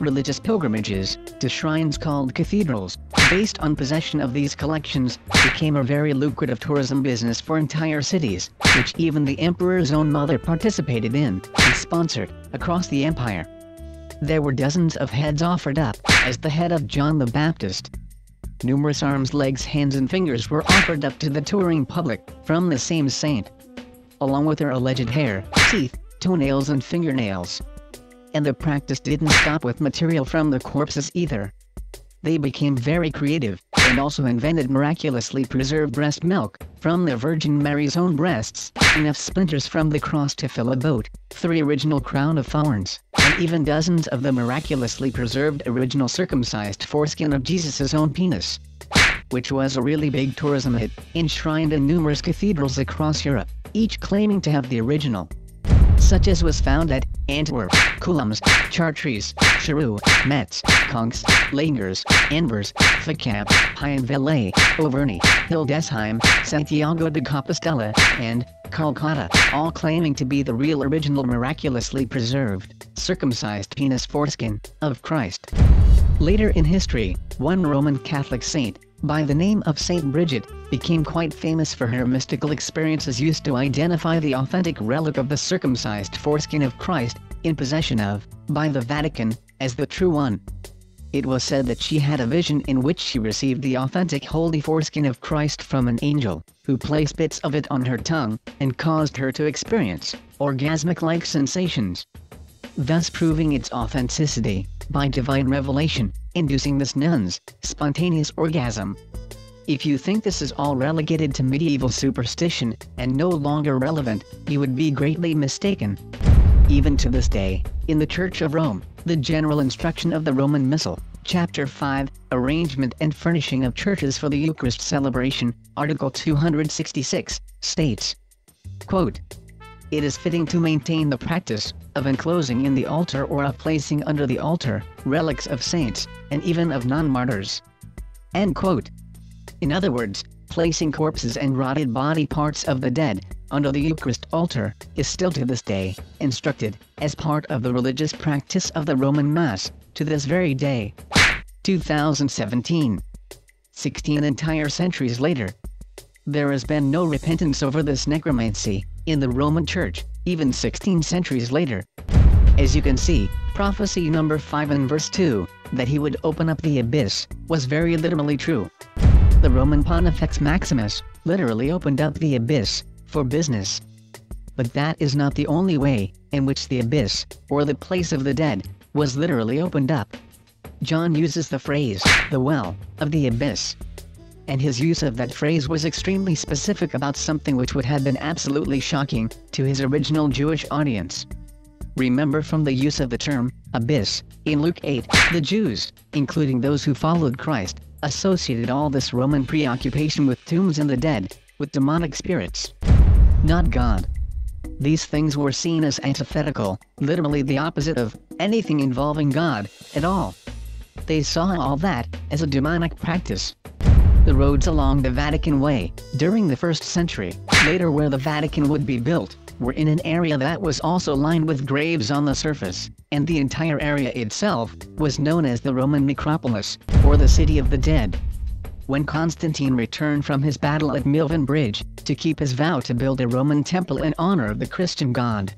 Religious pilgrimages to shrines called cathedrals, based on possession of these collections, became a very lucrative tourism business for entire cities, which even the emperor's own mother participated in and sponsored across the empire. There were dozens of heads offered up as the head of John the Baptist. Numerous arms, legs, hands and fingers were offered up to the touring public from the same saint, along with their alleged hair, teeth, toenails and fingernails. And the practice didn't stop with material from the corpses either. They became very creative, and also invented miraculously preserved breast milk from the Virgin Mary's own breasts, enough splinters from the cross to fill a boat, three original crown of thorns, and even dozens of the miraculously preserved original circumcised foreskin of Jesus' own penis, which was a really big tourism hit, enshrined in numerous cathedrals across Europe, each claiming to have the original, such as was found at Antwerp, Coulombs, Chartres, Charroux, Metz, Conques, Langers, Anvers, Fécamp, Pine-Velay, Auvergne, Hildesheim, Santiago de Compostela, and Calcutta, all claiming to be the real original miraculously preserved, circumcised penis foreskin of Christ. Later in history, one Roman Catholic saint, by the name of Saint Bridget, became quite famous for her mystical experiences used to identify the authentic relic of the circumcised foreskin of Christ, in possession of, by the Vatican, as the true one. It was said that she had a vision in which she received the authentic holy foreskin of Christ from an angel, who placed bits of it on her tongue, and caused her to experience orgasmic-like sensations, thus proving its authenticity, by divine revelation, inducing this nun's spontaneous orgasm. If you think this is all relegated to medieval superstition, and no longer relevant, you would be greatly mistaken. Even to this day, in the Church of Rome, the general instruction of the Roman Missal, Chapter five, Arrangement and Furnishing of Churches for the Eucharist Celebration, Article two hundred sixty-six, states, quote, "It is fitting to maintain the practice of enclosing in the altar or of placing under the altar relics of saints, and even of non-martyrs." End quote. In other words, placing corpses and rotted body parts of the dead under the Eucharist altar is still to this day instructed as part of the religious practice of the Roman Mass, to this very day. two thousand seventeen. sixteen entire centuries later. There has been no repentance over this necromancy in the Roman Church, even sixteen centuries later. As you can see, prophecy number five and verse two, that he would open up the abyss, was very literally true. The Roman Pontifex Maximus literally opened up the abyss for business. But that is not the only way in which the abyss, or the place of the dead, was literally opened up. John uses the phrase, "the well of the abyss," and his use of that phrase was extremely specific about something which would have been absolutely shocking to his original Jewish audience. Remember from the use of the term, abyss, in Luke eight, the Jews, including those who followed Christ, associated all this Roman preoccupation with tombs and the dead, with demonic spirits, not God. These things were seen as antithetical, literally the opposite of, anything involving God, at all. They saw all that as a demonic practice. The roads along the Vatican Way, during the first century, later where the Vatican would be built, were in an area that was also lined with graves on the surface, and the entire area itself was known as the Roman Necropolis, or the City of the Dead. When Constantine returned from his battle at Milvian Bridge, to keep his vow to build a Roman temple in honor of the Christian god,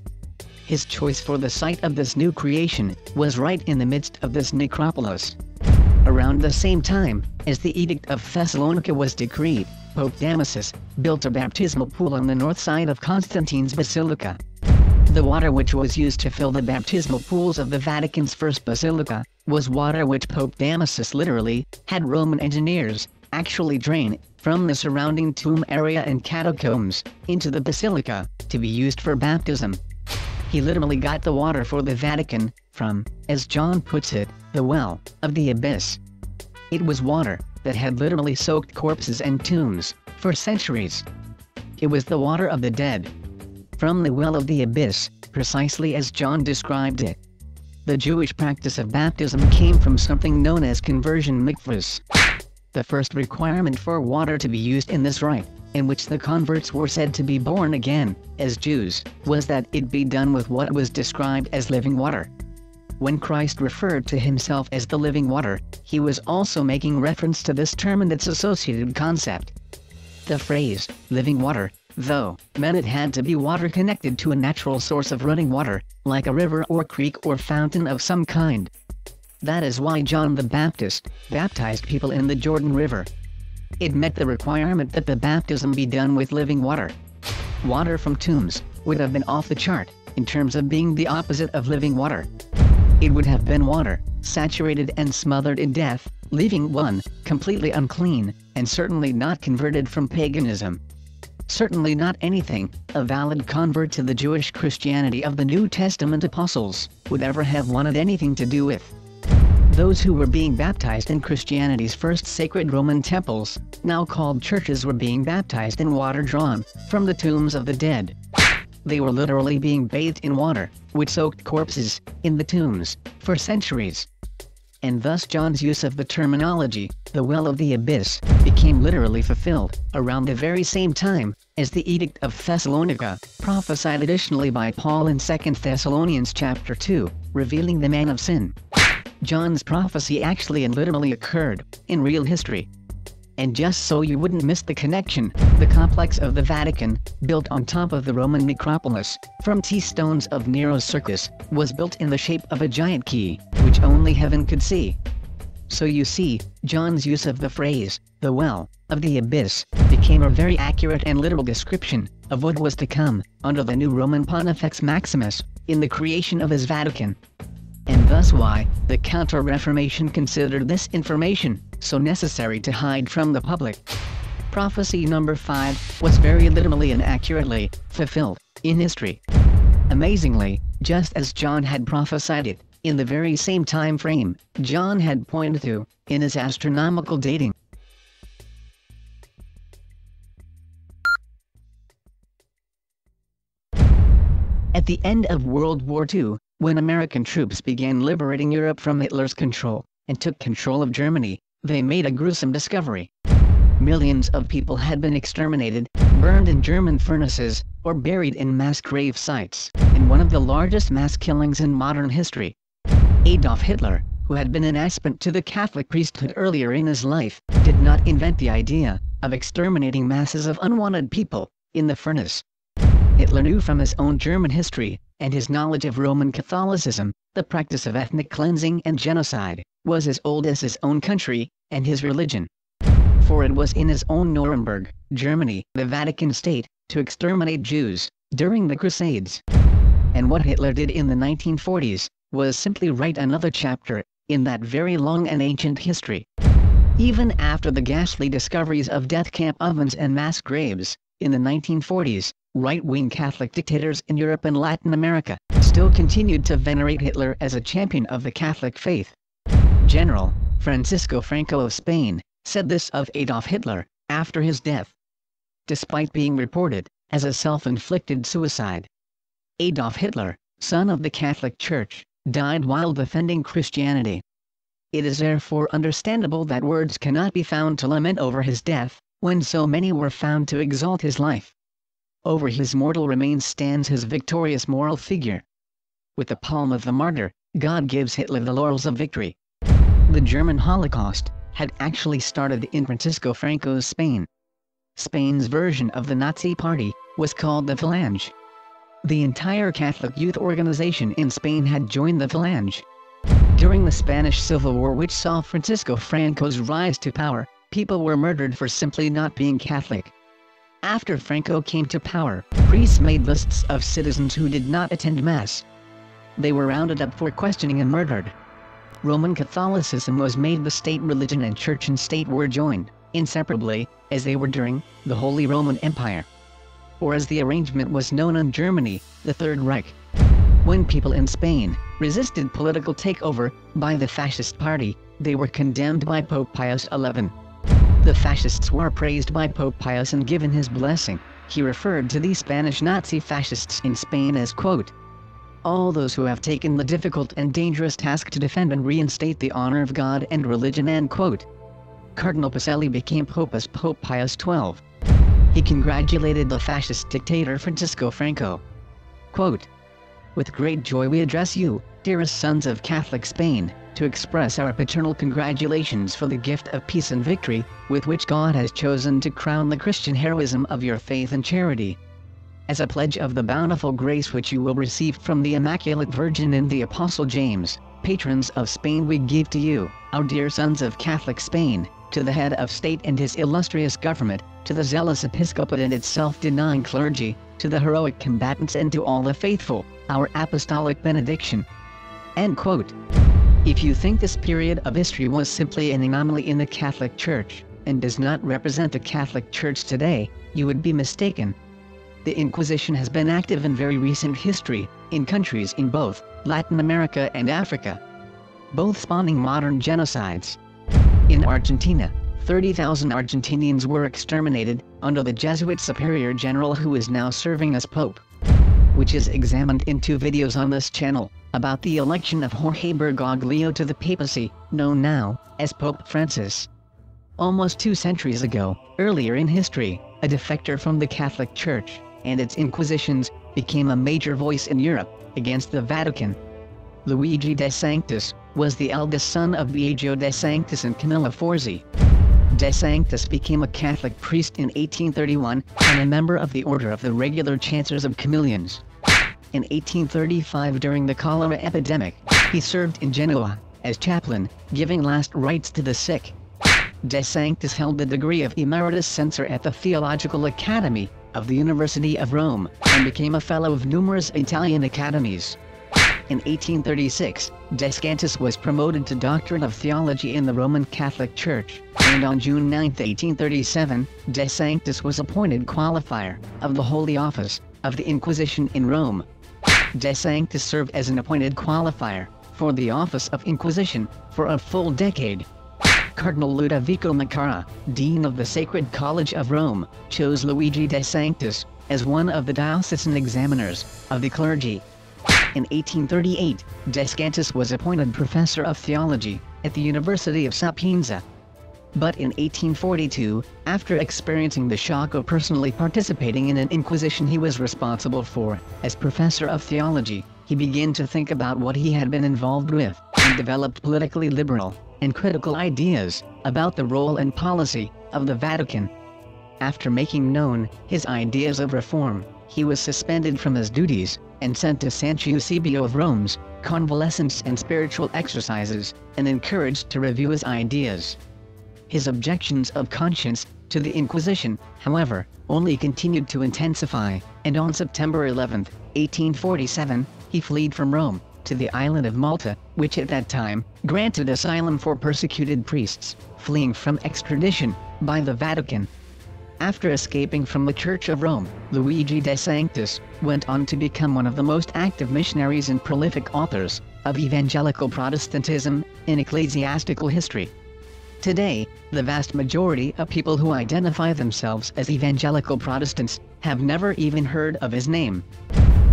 his choice for the site of this new creation was right in the midst of this necropolis. Around the same time, as the Edict of Thessalonica was decreed, Pope Damasus built a baptismal pool on the north side of Constantine's basilica. The water which was used to fill the baptismal pools of the Vatican's first basilica was water which Pope Damasus literally had Roman engineers actually drain from the surrounding tomb area and catacombs into the basilica to be used for baptism. He literally got the water for the Vatican from, as John puts it, the well of the abyss. It was water that had literally soaked corpses and tombs for centuries. It was the water of the dead, from the well of the abyss, precisely as John described it. The Jewish practice of baptism came from something known as conversion mikvahs. The first requirement for water to be used in this rite, in which the converts were said to be born again, as Jews, was that it be done with what was described as living water. When Christ referred to himself as the living water, he was also making reference to this term and its associated concept. The phrase, living water, though, meant it had to be water connected to a natural source of running water, like a river or creek or fountain of some kind. That is why John the Baptist baptized people in the Jordan River. It met the requirement that the baptism be done with living water. Water from tombs would have been off the chart, in terms of being the opposite of living water. It would have been water, saturated and smothered in death, leaving one completely unclean, and certainly not converted from paganism. Certainly not anything a valid convert to the Jewish Christianity of the New Testament apostles would ever have wanted anything to do with. Those who were being baptized in Christianity's first sacred Roman temples, now called churches, were being baptized in water drawn from the tombs of the dead. They were literally being bathed in water, which soaked corpses in the tombs for centuries. And thus John's use of the terminology, the well of the abyss, became literally fulfilled, around the very same time as the Edict of Thessalonica, prophesied additionally by Paul in Second Thessalonians chapter two, revealing the man of sin. John's prophecy actually and literally occurred in real history. And just so you wouldn't miss the connection, the complex of the Vatican, built on top of the Roman necropolis, from tea stones of Nero's circus, was built in the shape of a giant key, which only heaven could see. So you see, John's use of the phrase, the well of the abyss, became a very accurate and literal description of what was to come under the new Roman Pontifex Maximus, in the creation of his Vatican. And thus why the Counter-Reformation considered this information so necessary to hide from the public. Prophecy number five was very literally and accurately fulfilled in history. Amazingly, just as John had prophesied it, in the very same time frame John had pointed to in his astronomical dating. At the end of World War Two, when American troops began liberating Europe from Hitler's control, and took control of Germany, they made a gruesome discovery. Millions of people had been exterminated, burned in German furnaces, or buried in mass grave sites, in one of the largest mass killings in modern history. Adolf Hitler, who had been an aspirant to the Catholic priesthood earlier in his life, did not invent the idea of exterminating masses of unwanted people in the furnace. Hitler knew from his own German history, and his knowledge of Roman Catholicism, the practice of ethnic cleansing and genocide was as old as his own country and his religion. For it was in his own Nuremberg, Germany, the Vatican State, to exterminate Jews during the Crusades. And what Hitler did in the nineteen forties was simply write another chapter in that very long and ancient history. Even after the ghastly discoveries of death camp ovens and mass graves, in the nineteen forties, right-wing Catholic dictators in Europe and Latin America still continued to venerate Hitler as a champion of the Catholic faith. General Francisco Franco of Spain said this of Adolf Hitler after his death. Despite being reported as a self-inflicted suicide, Adolf Hitler, son of the Catholic Church, died while defending Christianity. It is therefore understandable that words cannot be found to lament over his death, when so many were found to exalt his life. over his mortal remains stands his victorious moral figure. With the palm of the martyr, God gives Hitler the laurels of victory. The German Holocaust had actually started in Francisco Franco's Spain. Spain's version of the Nazi Party was called the Falange. The entire Catholic youth organization in Spain had joined the Falange. During the Spanish Civil War, which saw Francisco Franco's rise to power, people were murdered for simply not being Catholic. After Franco came to power, priests made lists of citizens who did not attend Mass. They were rounded up for questioning and murdered. Roman Catholicism was made the state religion, and church and state were joined, inseparably, as they were during the Holy Roman Empire, or as the arrangement was known in Germany, the Third Reich. When people in Spain resisted political takeover by the fascist party, they were condemned by Pope Pius the eleventh. The fascists were praised by Pope Pius and given his blessing. He referred to the Spanish Nazi fascists in Spain as, quote, all those who have taken the difficult and dangerous task to defend and reinstate the honor of God and religion, end quote. Cardinal Pacelli became Pope as Pope Pius the twelfth. He congratulated the fascist dictator Francisco Franco. Quote, with great joy we address you, dearest sons of Catholic Spain, to express our paternal congratulations for the gift of peace and victory, with which God has chosen to crown the Christian heroism of your faith and charity. As a pledge of the bountiful grace which you will receive from the Immaculate Virgin and the Apostle James, patrons of Spain, we give to you, our dear sons of Catholic Spain, to the head of state and his illustrious government, to the zealous episcopate and its self-denying clergy, to the heroic combatants, and to all the faithful, our apostolic benediction. End quote. If you think this period of history was simply an anomaly in the Catholic Church, and does not represent the Catholic Church today, you would be mistaken. The Inquisition has been active in very recent history, in countries in both Latin America and Africa, both spawning modern genocides. In Argentina, thirty thousand Argentinians were exterminated, under the Jesuit Superior General who is now serving as Pope, which is examined in two videos on this channel, about the election of Jorge Bergoglio to the papacy, known now as Pope Francis. Almost two centuries ago, earlier in history, a defector from the Catholic Church and its inquisitions became a major voice in Europe against the Vatican. Luigi de Sanctis was the eldest son of Biagio de Sanctis and Camilla Forzi. De Sanctis became a Catholic priest in eighteen thirty-one and a member of the Order of the Regular Chancers of Chameleons. In eighteen thirty-five, during the cholera epidemic, he served in Genoa as chaplain, giving last rites to the sick. De Sanctis held the degree of Emeritus Censor at the Theological Academy of the University of Rome, and became a fellow of numerous Italian academies. In eighteen thirty-six, De Sanctis was promoted to Doctorate of Theology in the Roman Catholic Church, and on June ninth, eighteen thirty-seven, De Sanctis was appointed Qualifier of the Holy Office of the Inquisition in Rome. De Sanctis served as an appointed Qualifier for the Office of Inquisition for a full decade. Cardinal Ludovico Macara, Dean of the Sacred College of Rome, chose Luigi de Sanctis as one of the diocesan examiners of the clergy. In eighteen thirty-eight, de Sanctis was appointed Professor of Theology at the University of Sapienza. But in eighteen forty-two, after experiencing the shock of personally participating in an inquisition he was responsible for, as Professor of Theology, he began to think about what he had been involved with, and developed politically liberal and critical ideas about the role and policy of the Vatican. After making known his ideas of reform, he was suspended from his duties and sent to San Eusebio of Rome's convalescence and spiritual exercises, and encouraged to review his ideas. His objections of conscience to the Inquisition, however, only continued to intensify, and on September eleventh, eighteen forty-seven, he fled from Rome to the island of Malta, which at that time granted asylum for persecuted priests fleeing from extradition by the Vatican. After escaping from the Church of Rome, Luigi de Sanctis went on to become one of the most active missionaries and prolific authors of evangelical Protestantism in ecclesiastical history. Today, the vast majority of people who identify themselves as evangelical Protestants have never even heard of his name.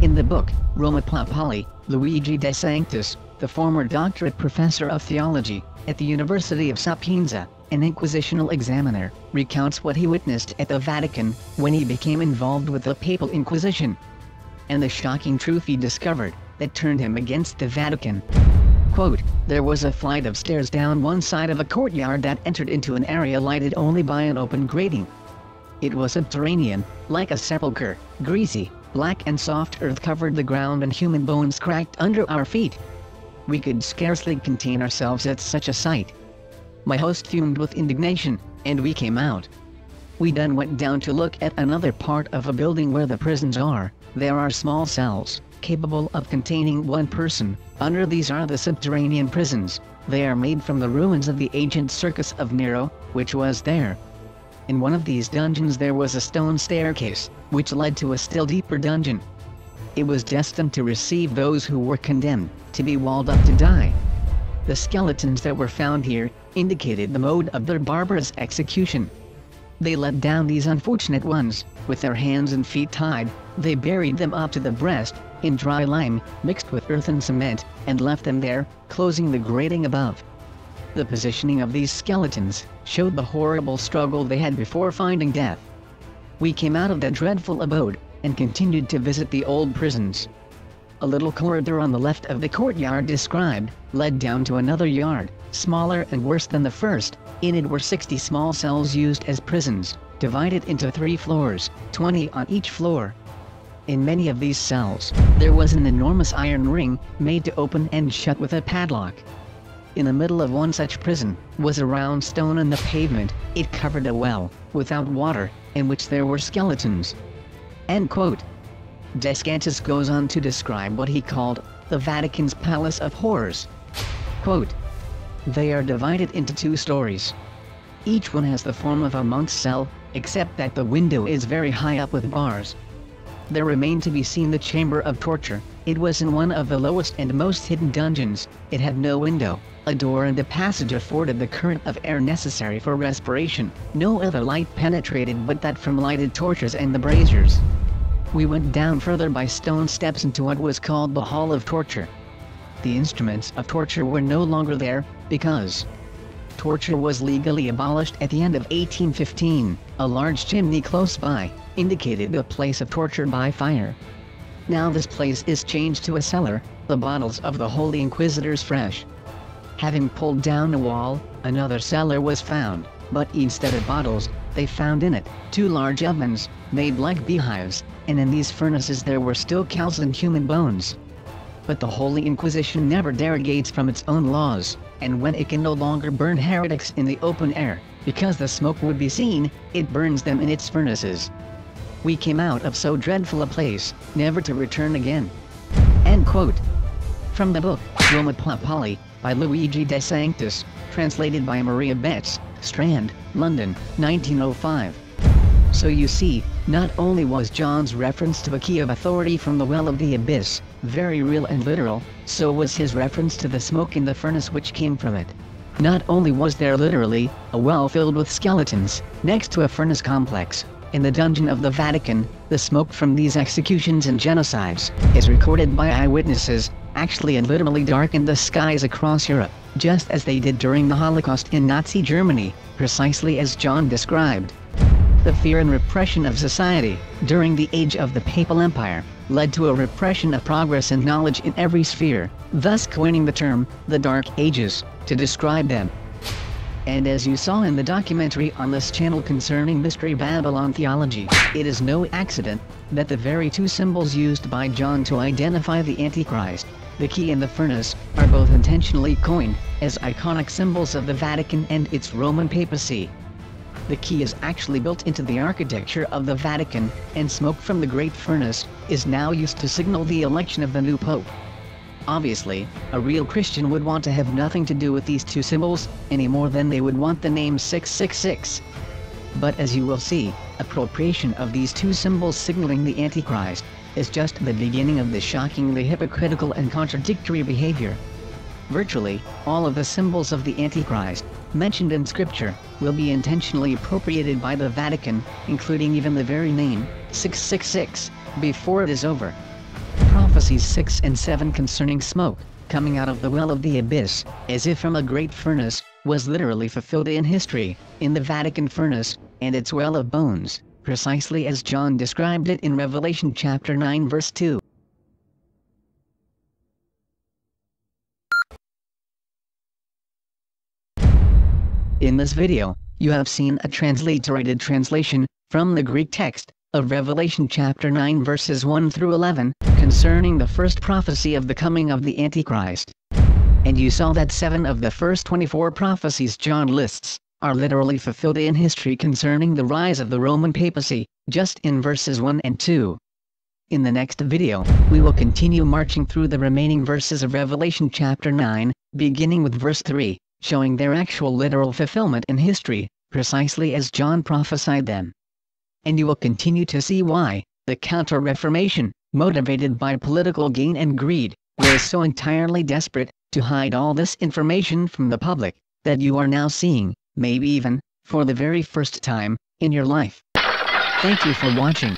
In the book, Roma Popoli, Luigi de Sanctis, the former doctorate professor of theology at the University of Sapienza, an inquisitional examiner, recounts what he witnessed at the Vatican, when he became involved with the Papal Inquisition, and the shocking truth he discovered, that turned him against the Vatican. Quote, "There was a flight of stairs down one side of a courtyard that entered into an area lighted only by an open grating. It was subterranean, like a sepulchre, greasy, black and soft earth covered the ground and human bones cracked under our feet. We could scarcely contain ourselves at such a sight. My host fumed with indignation, and we came out. We then went down to look at another part of a building where the prisons are. There are small cells, capable of containing one person. Under these are the subterranean prisons. They are made from the ruins of the ancient circus of Nero, which was there. In one of these dungeons there was a stone staircase, which led to a still deeper dungeon. It was destined to receive those who were condemned, to be walled up to die. The skeletons that were found here, indicated the mode of their barbarous execution. They let down these unfortunate ones, with their hands and feet tied, they buried them up to the breast, in dry lime, mixed with earth and cement, and left them there, closing the grating above. The positioning of these skeletons, showed the horrible struggle they had before finding death. We came out of that dreadful abode, and continued to visit the old prisons. A little corridor on the left of the courtyard described, led down to another yard, smaller and worse than the first, in it were sixty small cells used as prisons, divided into three floors, twenty on each floor. In many of these cells, there was an enormous iron ring, made to open and shut with a padlock. In the middle of one such prison, was a round stone on the pavement, it covered a well, without water, in which there were skeletons." End quote. De Sanctis goes on to describe what he called, the Vatican's Palace of Horrors. Quote, "They are divided into two stories. Each one has the form of a monk's cell, except that the window is very high up with bars. There remained to be seen the chamber of torture, it was in one of the lowest and most hidden dungeons, it had no window, a door and a passage afforded the current of air necessary for respiration, no other light penetrated but that from lighted torches and the braziers. We went down further by stone steps into what was called the Hall of Torture. The instruments of torture were no longer there, because torture was legally abolished at the end of eighteen fifteen, a large chimney close by, indicated the place of torture by fire. Now this place is changed to a cellar, the bottles of the Holy Inquisitors fresh. Having pulled down a wall, another cellar was found, but instead of bottles, they found in it, two large ovens, made like beehives, and in these furnaces there were still cows and human bones. But the Holy Inquisition never derogates from its own laws, and when it can no longer burn heretics in the open air, because the smoke would be seen, it burns them in its furnaces. We came out of so dreadful a place, never to return again." End quote. From the book, Roma Popoli, by Luigi de Sanctis, translated by Maria Betts, Strand, London, nineteen oh five. So you see, not only was John's reference to a key of authority from the well of the abyss, very real and literal, so was his reference to the smoke in the furnace which came from it. Not only was there literally, a well filled with skeletons, next to a furnace complex, in the dungeon of the Vatican, the smoke from these executions and genocides, is recorded by eyewitnesses, actually and literally darkened the skies across Europe, just as they did during the Holocaust in Nazi Germany, precisely as John described. The fear and repression of society, during the age of the Papal Empire, led to a repression of progress and knowledge in every sphere, thus coining the term, the Dark Ages, to describe them. And as you saw in the documentary on this channel concerning Mystery Babylon theology, it is no accident that the very two symbols used by John to identify the Antichrist, the key and the furnace, are both intentionally coined as iconic symbols of the Vatican and its Roman papacy. The key is actually built into the architecture of the Vatican, and smoke from the Great Furnace is now used to signal the election of the new pope. Obviously, a real Christian would want to have nothing to do with these two symbols, any more than they would want the name six six six. But as you will see, appropriation of these two symbols signaling the Antichrist, is just the beginning of the shockingly hypocritical and contradictory behavior. Virtually, all of the symbols of the Antichrist, mentioned in Scripture, will be intentionally appropriated by the Vatican, including even the very name, six six six, before it is over. Prophecies six and seven concerning smoke, coming out of the well of the abyss, as if from a great furnace, was literally fulfilled in history, in the Vatican furnace, and its well of bones, precisely as John described it in Revelation chapter nine verse two. In this video, you have seen a transliterated translation, from the Greek text, of Revelation chapter nine verses one through eleven, concerning the first prophecy of the coming of the Antichrist. And you saw that seven of the first twenty-four prophecies John lists, are literally fulfilled in history concerning the rise of the Roman papacy, just in verses one and two. In the next video, we will continue marching through the remaining verses of Revelation chapter nine, beginning with verse three, showing their actual literal fulfillment in history, precisely as John prophesied them. And you will continue to see why, the Counter-Reformation, motivated by political gain and greed, was so entirely desperate, to hide all this information from the public, that you are now seeing, maybe even, for the very first time, in your life. Thank you for watching.